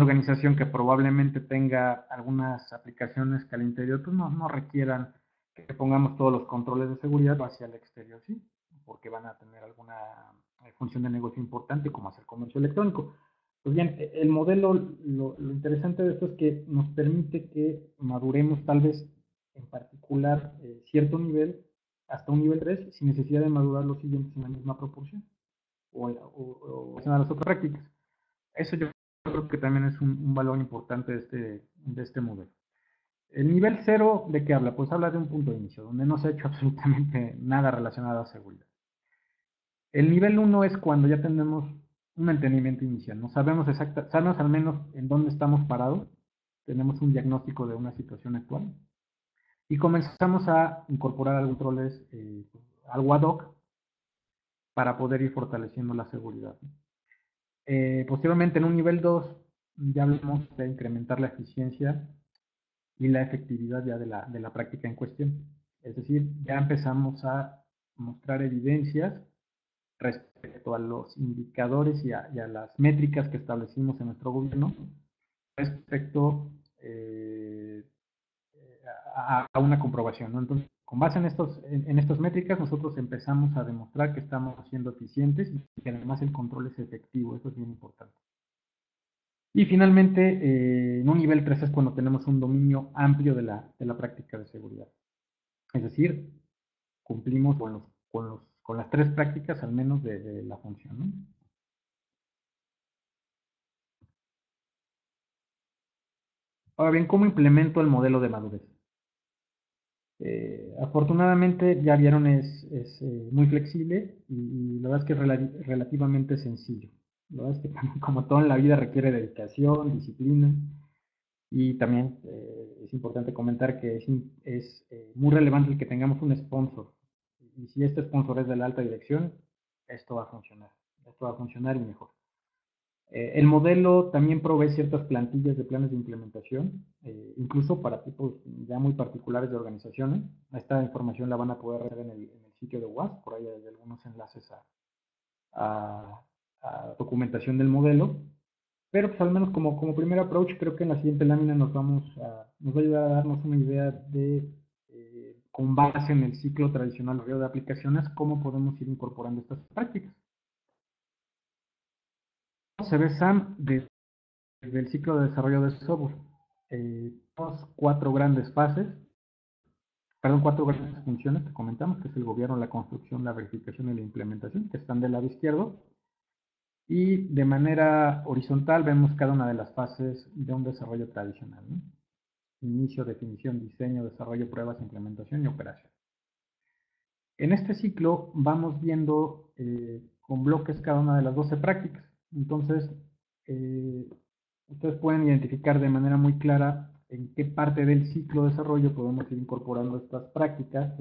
organización que probablemente tenga algunas aplicaciones que al interior pues no requieran que pongamos todos los controles de seguridad hacia el exterior, sí, porque van a tener alguna función de negocio importante como hacer comercio electrónico. Pues bien, el modelo, lo interesante de esto es que nos permite que maduremos tal vez en particular cierto nivel, hasta un nivel 3, sin necesidad de madurar los siguientes en la misma proporción, o en las otras prácticas. Eso yo creo que también es un valor importante de este modelo. El nivel 0, ¿de qué habla? Pues habla de un punto de inicio, donde no se ha hecho absolutamente nada relacionado a seguridad. El nivel 1 es cuando ya tenemos un entendimiento inicial, no sabemos sabemos al menos en dónde estamos parados, tenemos un diagnóstico de una situación actual, y comenzamos a incorporar controles, algo ad hoc, para poder ir fortaleciendo la seguridad. Posteriormente, en un nivel 2, ya hablamos de incrementar la eficiencia y la efectividad ya de la práctica en cuestión. Es decir, ya empezamos a mostrar evidencias respecto a los indicadores y a las métricas que establecimos en nuestro gobierno respecto a una comprobación, ¿no? Entonces, con base en estas métricas, nosotros empezamos a demostrar que estamos siendo eficientes y que además el control es efectivo. Eso es bien importante. Y finalmente, en un nivel 3 es cuando tenemos un dominio amplio de la práctica de seguridad. Es decir, cumplimos con las 3 prácticas al menos de la función, ¿no? Ahora bien, ¿cómo implemento el modelo de madurez? Afortunadamente, ya vieron, es muy flexible y la verdad es que es relativamente sencillo. La verdad es que como todo en la vida requiere dedicación, disciplina y también es importante comentar que es muy relevante el que tengamos un sponsor. Y si este sponsor es de la alta dirección, esto va a funcionar y mejor. El modelo también provee ciertas plantillas de planes de implementación, incluso para tipos ya muy particulares de organizaciones. Esta información la van a poder ver en el sitio de OWASP, por ahí hay algunos enlaces a documentación del modelo. Pero pues al menos como primer approach, creo que en la siguiente lámina nos va a ayudar a darnos una idea de, con base en el ciclo tradicional de aplicaciones, cómo podemos ir incorporando estas prácticas. Se ve SAMM desde el ciclo de desarrollo de software. Tenemos cuatro grandes funciones que comentamos, que es el gobierno, la construcción, la verificación y la implementación, que están del lado izquierdo. Y de manera horizontal vemos cada una de las fases de un desarrollo tradicional, ¿no? Inicio, definición, diseño, desarrollo, pruebas, implementación y operación. En este ciclo vamos viendo con bloques cada una de las 12 prácticas. Entonces, ustedes pueden identificar de manera muy clara en qué parte del ciclo de desarrollo podemos ir incorporando estas prácticas,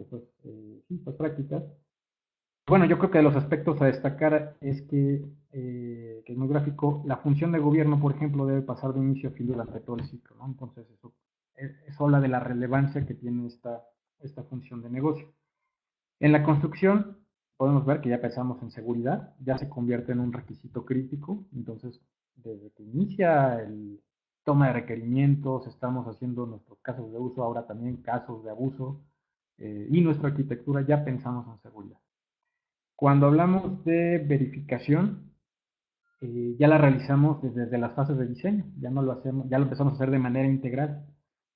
Bueno, yo creo que de los aspectos a destacar es que en el gráfico, la función de gobierno, por ejemplo, debe pasar de inicio a fin durante todo el ciclo, ¿no? Entonces, eso habla de la relevancia que tiene esta función de negocio. En la construcción, podemos ver que ya pensamos en seguridad, ya se convierte en un requisito crítico. Entonces, desde que inicia el toma de requerimientos, estamos haciendo nuestros casos de uso, ahora también casos de abuso, y nuestra arquitectura ya pensamos en seguridad. Cuando hablamos de verificación, ya la realizamos desde las fases de diseño, ya lo empezamos a hacer de manera integral.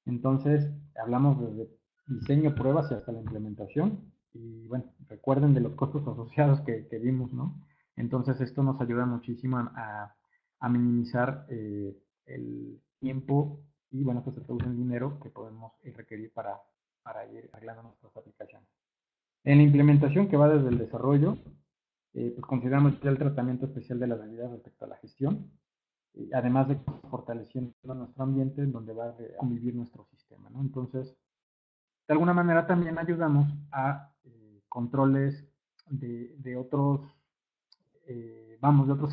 Entonces, hablamos desde diseño, pruebas y hasta la implementación. Y bueno, recuerden de los costos asociados que vimos, ¿no? Entonces, esto nos ayuda muchísimo a minimizar el tiempo y, bueno, que se produce el dinero que podemos requerir para ir arreglando nuestras aplicaciones. En la implementación, que va desde el desarrollo, pues consideramos ya el tratamiento especial de las medidas respecto a la gestión, además de fortaleciendo nuestro ambiente en donde va a convivir nuestro sistema, ¿no? Entonces, de alguna manera también ayudamos a controles de otros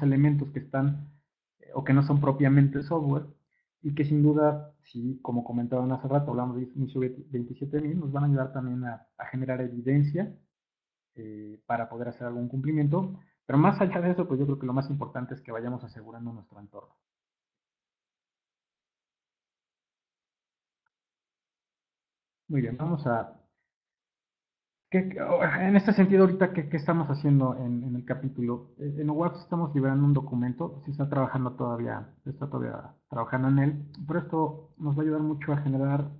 elementos que están o que no son propiamente software y que sin duda, si como comentaban hace rato, hablamos de ISO 27001, nos van a ayudar también a generar evidencia para poder hacer algún cumplimiento. Pero más allá de eso, pues yo creo que lo más importante es que vayamos asegurando nuestro entorno. Muy bien, vamos a... En este sentido, ahorita, ¿qué estamos haciendo en el capítulo? En OWASP estamos liberando un documento, se está todavía trabajando en él, pero esto nos va a ayudar mucho a generar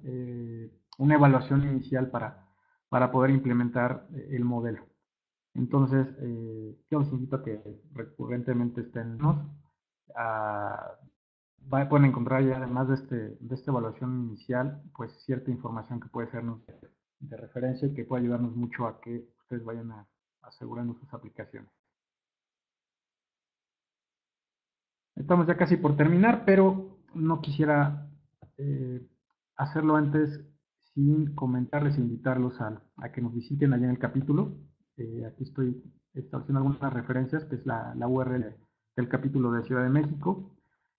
una evaluación inicial para poder implementar el modelo. Entonces, yo les invito a que recurrentemente estén... Pueden encontrar ya, además de esta evaluación inicial, pues cierta información que puede sernos de referencia y que puede ayudarnos mucho a que ustedes vayan asegurando sus aplicaciones. Estamos ya casi por terminar, pero no quisiera hacerlo antes sin comentarles e invitarlos a que nos visiten allá en el capítulo. Aquí estoy estableciendo algunas referencias, que es la URL del capítulo de Ciudad de México.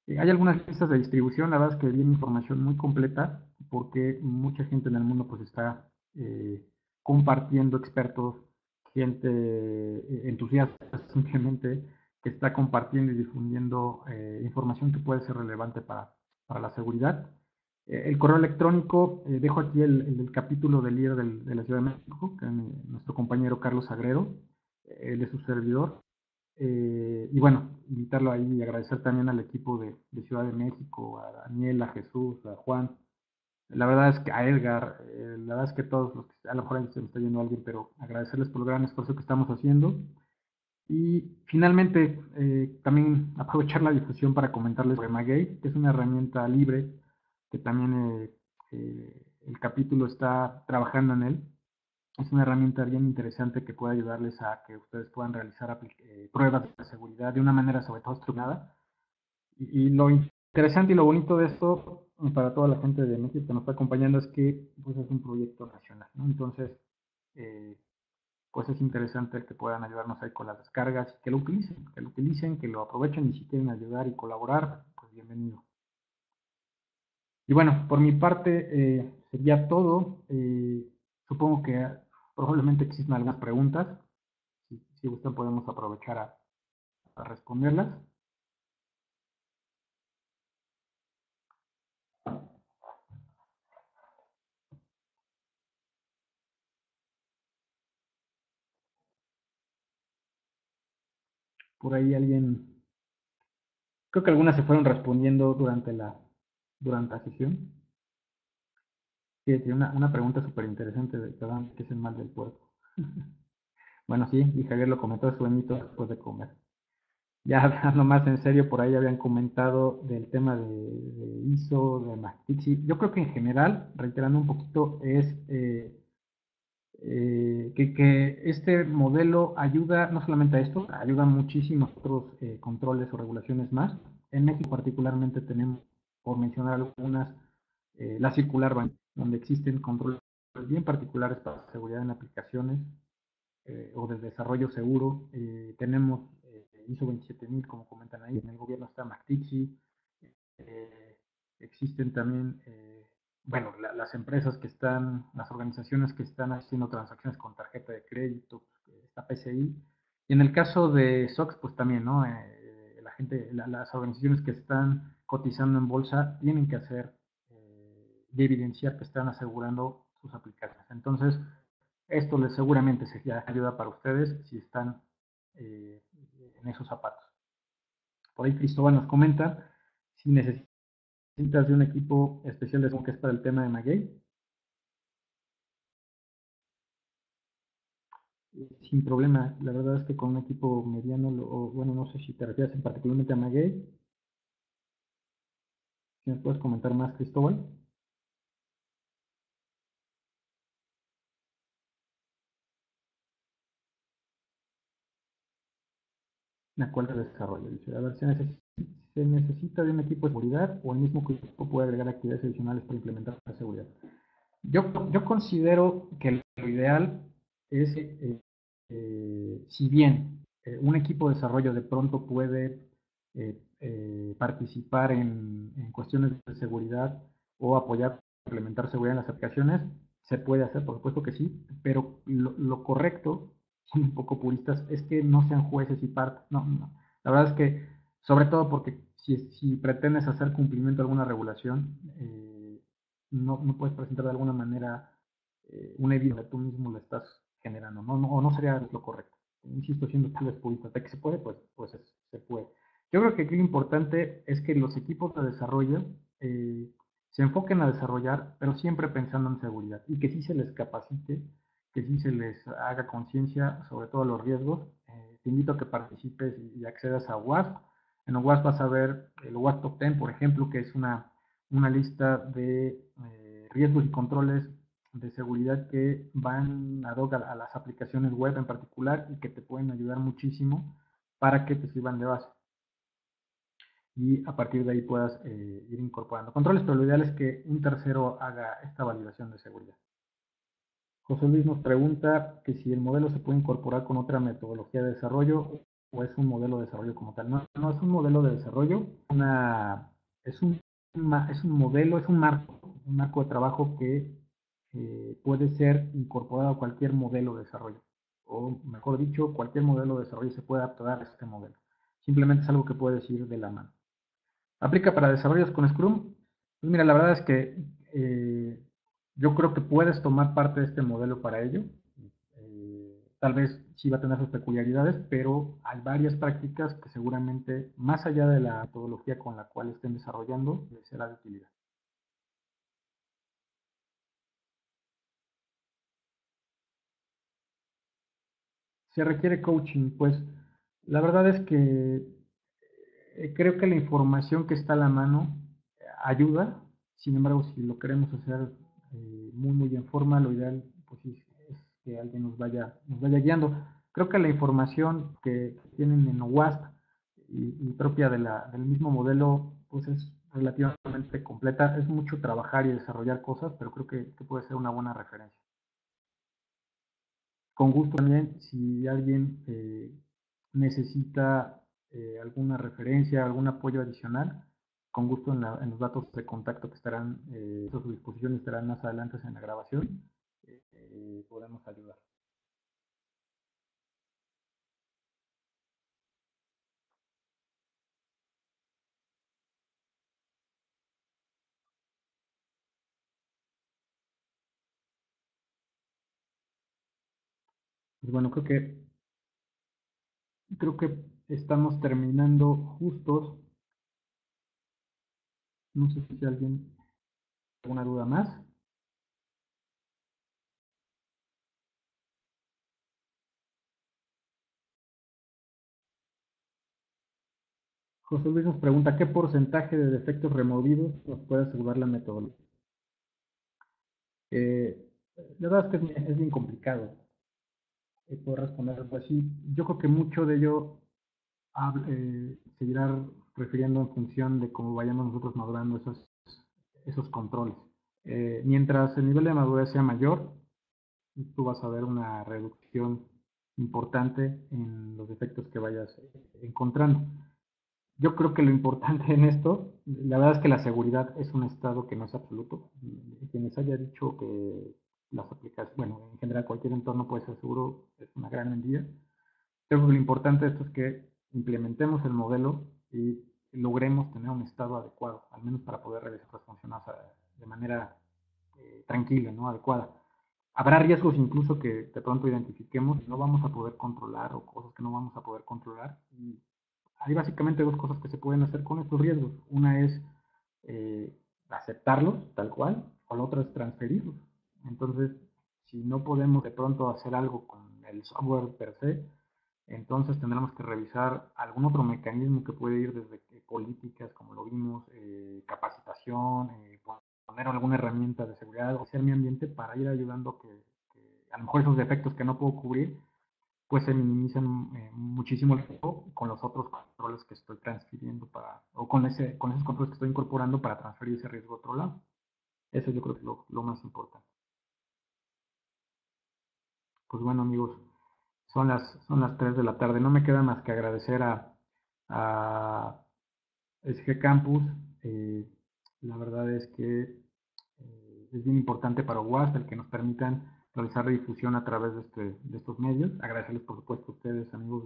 Hay algunas listas de distribución, la verdad es que viene información muy completa, porque mucha gente en el mundo pues está compartiendo, expertos, gente entusiasta simplemente, que está compartiendo y difundiendo información que puede ser relevante para la seguridad. El correo electrónico, dejo aquí el capítulo del líder de la Ciudad de México, que es nuestro compañero Carlos Sagredo, él es su servidor. Y bueno, invitarlo ahí y agradecer también al equipo de Ciudad de México, a Daniel, a Jesús, a Juan, la verdad es que a Edgar, la verdad es que todos los que, a lo mejor se me está yendo alguien, pero agradecerles por el gran esfuerzo que estamos haciendo. Y finalmente, también aprovechar la difusión para comentarles sobre MAAGTIC, que es una herramienta libre, que también el capítulo está trabajando en él. Es una herramienta bien interesante que puede ayudarles a que ustedes puedan realizar pruebas de seguridad de una manera sobre todo estructurada. Y lo interesante y lo bonito de esto para toda la gente de México que nos está acompañando es que pues, es un proyecto nacional, ¿no? Entonces, pues es interesante que puedan ayudarnos ahí con las descargas, que lo utilicen, que lo aprovechen, y si quieren ayudar y colaborar, pues bienvenido. Y bueno, por mi parte sería todo. Supongo que probablemente existen algunas preguntas. Si gustan, podemos aprovechar a responderlas. Por ahí alguien, creo que algunas se fueron respondiendo durante la sesión. Sí, tiene una pregunta súper interesante, perdón, que es el mal del puerco. Bueno, sí, y Javier lo comentó, es buenito después de comer. Ya hablando más en serio, por ahí habían comentado del tema de ISO, de MAAGTIC. Sí, yo creo que en general, reiterando un poquito, es que este modelo ayuda no solamente a esto, ayuda a muchísimos otros controles o regulaciones más. En México particularmente tenemos, por mencionar algunas, la circular bancaria, donde existen controles bien particulares para seguridad en aplicaciones o de desarrollo seguro. Tenemos ISO 27000, como comentan ahí, en el gobierno está MAAGTIC. Existen también... bueno, las empresas que están, las organizaciones que están haciendo transacciones con tarjeta de crédito, está PCI. Y en el caso de SOX, pues también, ¿no? Las organizaciones que están cotizando en bolsa tienen que hacer y evidenciar que están asegurando sus aplicaciones. Entonces, esto les seguramente sería ayuda para ustedes si están en esos zapatos. Por ahí Cristóbal nos comenta si necesitas de un equipo especial de SAMM que es para el tema de MAAGTIC. Sin problema, la verdad es que con un equipo mediano, bueno, no sé si te refieres en particularmente a MAAGTIC. Si nos puedes comentar más, Cristóbal. La cual de desarrollo. A ver, ¿se necesita de un equipo de seguridad o el mismo equipo puede agregar actividades adicionales para implementar la seguridad? Yo considero que lo ideal es, si bien un equipo de desarrollo de pronto puede participar en cuestiones de seguridad o apoyar implementar seguridad en las aplicaciones, se puede hacer, por supuesto que sí, pero lo correcto, son un poco puristas, es que no sean jueces y partes. No. La verdad es que, sobre todo porque si pretendes hacer cumplimiento de alguna regulación, no puedes presentar de alguna manera una evidencia que tú mismo la estás generando, no sería lo correcto. Insisto, siendo tal vez purista, hasta que se puede, pues se puede. Yo creo que aquí lo importante es que los equipos de desarrollo se enfoquen a desarrollar, pero siempre pensando en seguridad, y que sí se les capacite, que sí se les haga conciencia sobre todo los riesgos. Te invito a que participes y accedas a OWASP. En OWASP vas a ver el OWASP Top 10, por ejemplo, que es una lista de riesgos y controles de seguridad que van ad hoc a las aplicaciones web en particular y que te pueden ayudar muchísimo para que te sirvan de base. Y a partir de ahí puedas ir incorporando controles, pero lo ideal es que un tercero haga esta validación de seguridad. José Luis nos pregunta que si el modelo se puede incorporar con otra metodología de desarrollo o es un modelo de desarrollo como tal. No es un modelo de desarrollo, es un modelo, es un marco de trabajo que puede ser incorporado a cualquier modelo de desarrollo. O mejor dicho, cualquier modelo de desarrollo se puede adaptar a este modelo. Simplemente es algo que puedes ir de la mano. ¿Aplica para desarrollos con Scrum? Pues mira, la verdad es que... yo creo que puedes tomar parte de este modelo para ello. Tal vez sí va a tener sus peculiaridades, pero hay varias prácticas que seguramente, más allá de la metodología con la cual estén desarrollando, les será de utilidad. ¿Se requiere coaching? Pues la verdad es que creo que la información que está a la mano ayuda. Sin embargo, si lo queremos hacer muy en forma, lo ideal pues, es que alguien nos vaya guiando. Creo que la información que tienen en OWASP y propia del mismo modelo pues es relativamente completa. Es mucho trabajar y desarrollar cosas, pero creo que puede ser una buena referencia. Con gusto también, si alguien necesita alguna referencia, algún apoyo adicional, con gusto en los datos de contacto que estarán a su disposición, estarán más adelante en la grabación, podemos ayudar. Pues bueno, creo que estamos terminando justos. No sé si alguien tiene alguna duda más. José Luis nos pregunta, ¿qué porcentaje de defectos removidos nos puede asegurar la metodología? La verdad es que es bien complicado. Puedo responder algo así. Yo creo que mucho de ello seguirá refiriendo en función de cómo vayamos nosotros madurando esos controles. Mientras el nivel de madurez sea mayor, tú vas a ver una reducción importante en los defectos que vayas encontrando. Yo creo que lo importante en esto, la verdad es que la seguridad es un estado que no es absoluto. Quien les haya dicho que las aplicaciones, bueno, en general cualquier entorno puede ser seguro, es una gran mentira. Creo que lo importante de esto es que implementemos el modelo y logremos tener un estado adecuado, al menos para poder realizar las funciones de manera tranquila, ¿no? Adecuada. Habrá riesgos incluso que de pronto identifiquemos y no vamos a poder controlar, o cosas que no vamos a poder controlar. Y hay básicamente dos cosas que se pueden hacer con estos riesgos. Una es aceptarlos tal cual, o la otra es transferirlos. Entonces, si no podemos de pronto hacer algo con el software per se, entonces tendremos que revisar algún otro mecanismo que puede ir desde políticas, como lo vimos, capacitación, poner alguna herramienta de seguridad o hacer mi ambiente para ir ayudando que a lo mejor esos defectos que no puedo cubrir, pues se minimizan muchísimo el tiempo con los otros controles que estoy transfiriendo o con esos controles que estoy incorporando para transferir ese riesgo a otro lado. Eso yo creo que es lo más importante. Pues bueno, amigos, son las 3 de la tarde. No me queda más que agradecer a SG Campus. La verdad es que es bien importante para OWASP el que nos permitan realizar redifusión a través de estos medios. Agradecerles, por supuesto, a ustedes, amigos,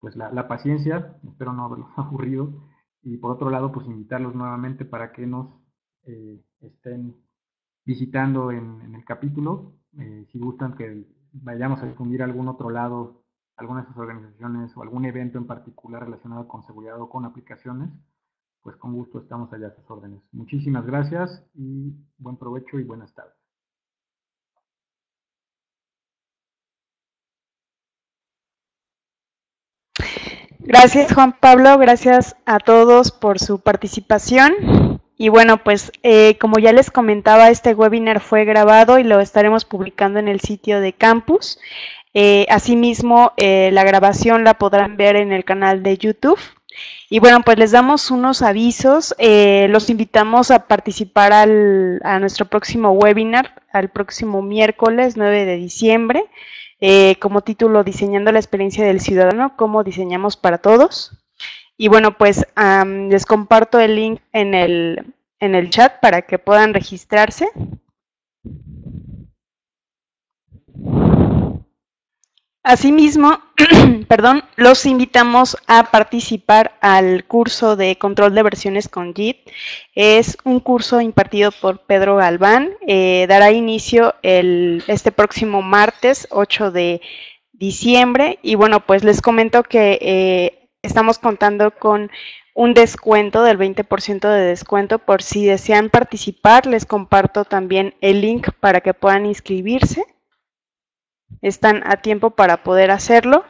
pues la paciencia. Espero no haberlos aburrido. Y por otro lado, pues invitarlos nuevamente para que nos estén visitando en el capítulo. Si gustan que vayamos a difundir algún otro lado, alguna de sus organizaciones o algún evento en particular relacionado con seguridad o con aplicaciones, pues con gusto estamos allá a sus órdenes. Muchísimas gracias y buen provecho y buenas tardes. Gracias, Juan Pablo, gracias a todos por su participación. Y bueno, pues como ya les comentaba, este webinar fue grabado y lo estaremos publicando en el sitio de Campus. Asimismo, la grabación la podrán ver en el canal de YouTube. Y bueno, pues les damos unos avisos. Los invitamos a participar a nuestro próximo webinar, al próximo miércoles 9 de diciembre, como título Diseñando la experiencia del ciudadano, cómo diseñamos para todos. Y bueno, pues les comparto el link en el chat para que puedan registrarse. Asimismo, perdón, los invitamos a participar al curso de control de versiones con Git. Es un curso impartido por Pedro Galván. Dará inicio este próximo martes 8 de diciembre. Y bueno, pues les comento que estamos contando con un descuento del 20% de descuento por si desean participar. Les comparto también el link para que puedan inscribirse. Están a tiempo para poder hacerlo.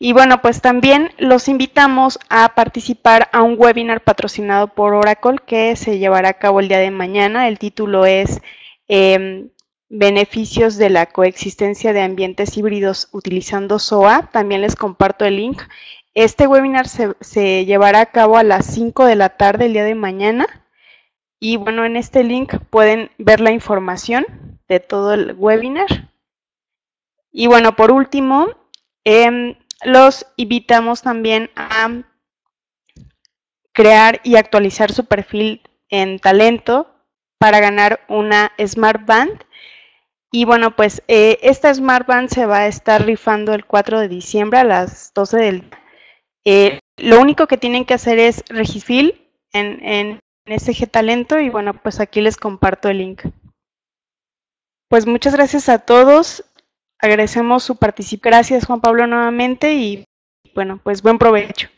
Y bueno, pues también los invitamos a participar a un webinar patrocinado por Oracle que se llevará a cabo el día de mañana. El título es Beneficios de la coexistencia de ambientes híbridos utilizando SOA. También les comparto el link. Este webinar se llevará a cabo a las 5 de la tarde el día de mañana. Y bueno, en este link pueden ver la información de todo el webinar. Y bueno, por último, los invitamos también a crear y actualizar su perfil en talento para ganar una Smart Band. Y bueno, pues esta Smart Band se va a estar rifando el 4 de diciembre a las 12 del día. Lo único que tienen que hacer es registrarse en SG Talento y bueno, pues aquí les comparto el link. Pues muchas gracias a todos. Agradecemos su participación. Gracias, Juan Pablo, nuevamente y bueno, pues buen provecho.